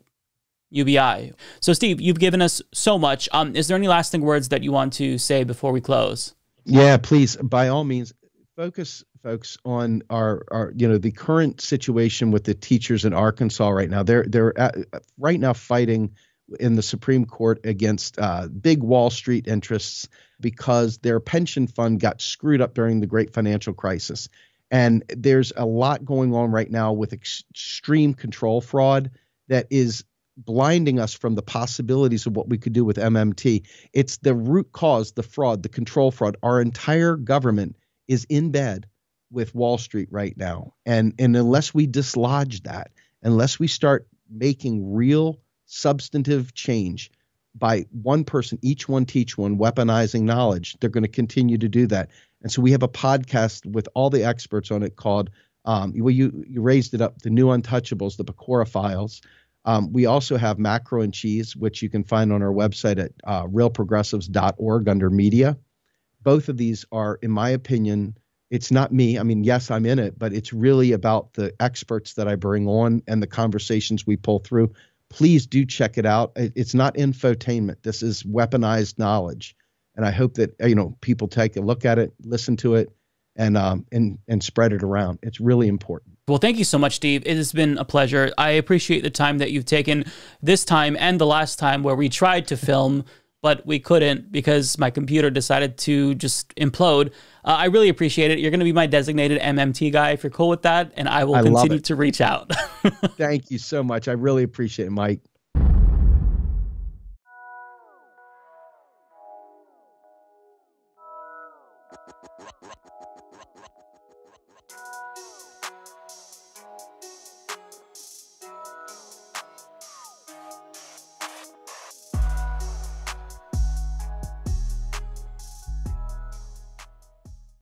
U B I. So Steve, you've given us so much. Um, is there any lasting words that you want to say before we close? Yeah, please, by all means, focus, folks, on our, our, you know, the current situation with the teachers in Arkansas right now. They're they're at, right now fighting in the Supreme Court against uh, big Wall Street interests, because their pension fund got screwed up during the great financial crisis. And there's a lot going on right now with ex extreme control fraud that is blinding us from the possibilities of what we could do with M M T. It's the root cause, the fraud, the control fraud. Our entire government is in bed with Wall Street right now. And, and unless we dislodge that, unless we start making real substantive change by one person, each one teach one, weaponizing knowledge, they're going to continue to do that. And so we have a podcast with all the experts on it called, um, well, you, you raised it up, The New Untouchables, The Pecora Files. Um, we also have Macro and Cheese, which you can find on our website at uh, real progressives dot org under media. Both of these are, in my opinion, it's not me. I mean, yes, I'm in it, but it's really about the experts that I bring on and the conversations we pull through. Please do check it out. It's not infotainment. This is weaponized knowledge. And I hope that, you know, people take a look at it, listen to it, and um and and spread it around. It's really important. Well, thank you so much, Steve. It has been a pleasure. I appreciate the time that you've taken this time and the last time where we tried to film, but we couldn't because my computer decided to just implode. Uh, I really appreciate it. You're going to be my designated M M T guy if you're cool with that, and I will I continue to reach out. Thank you so much. I really appreciate it, Mike.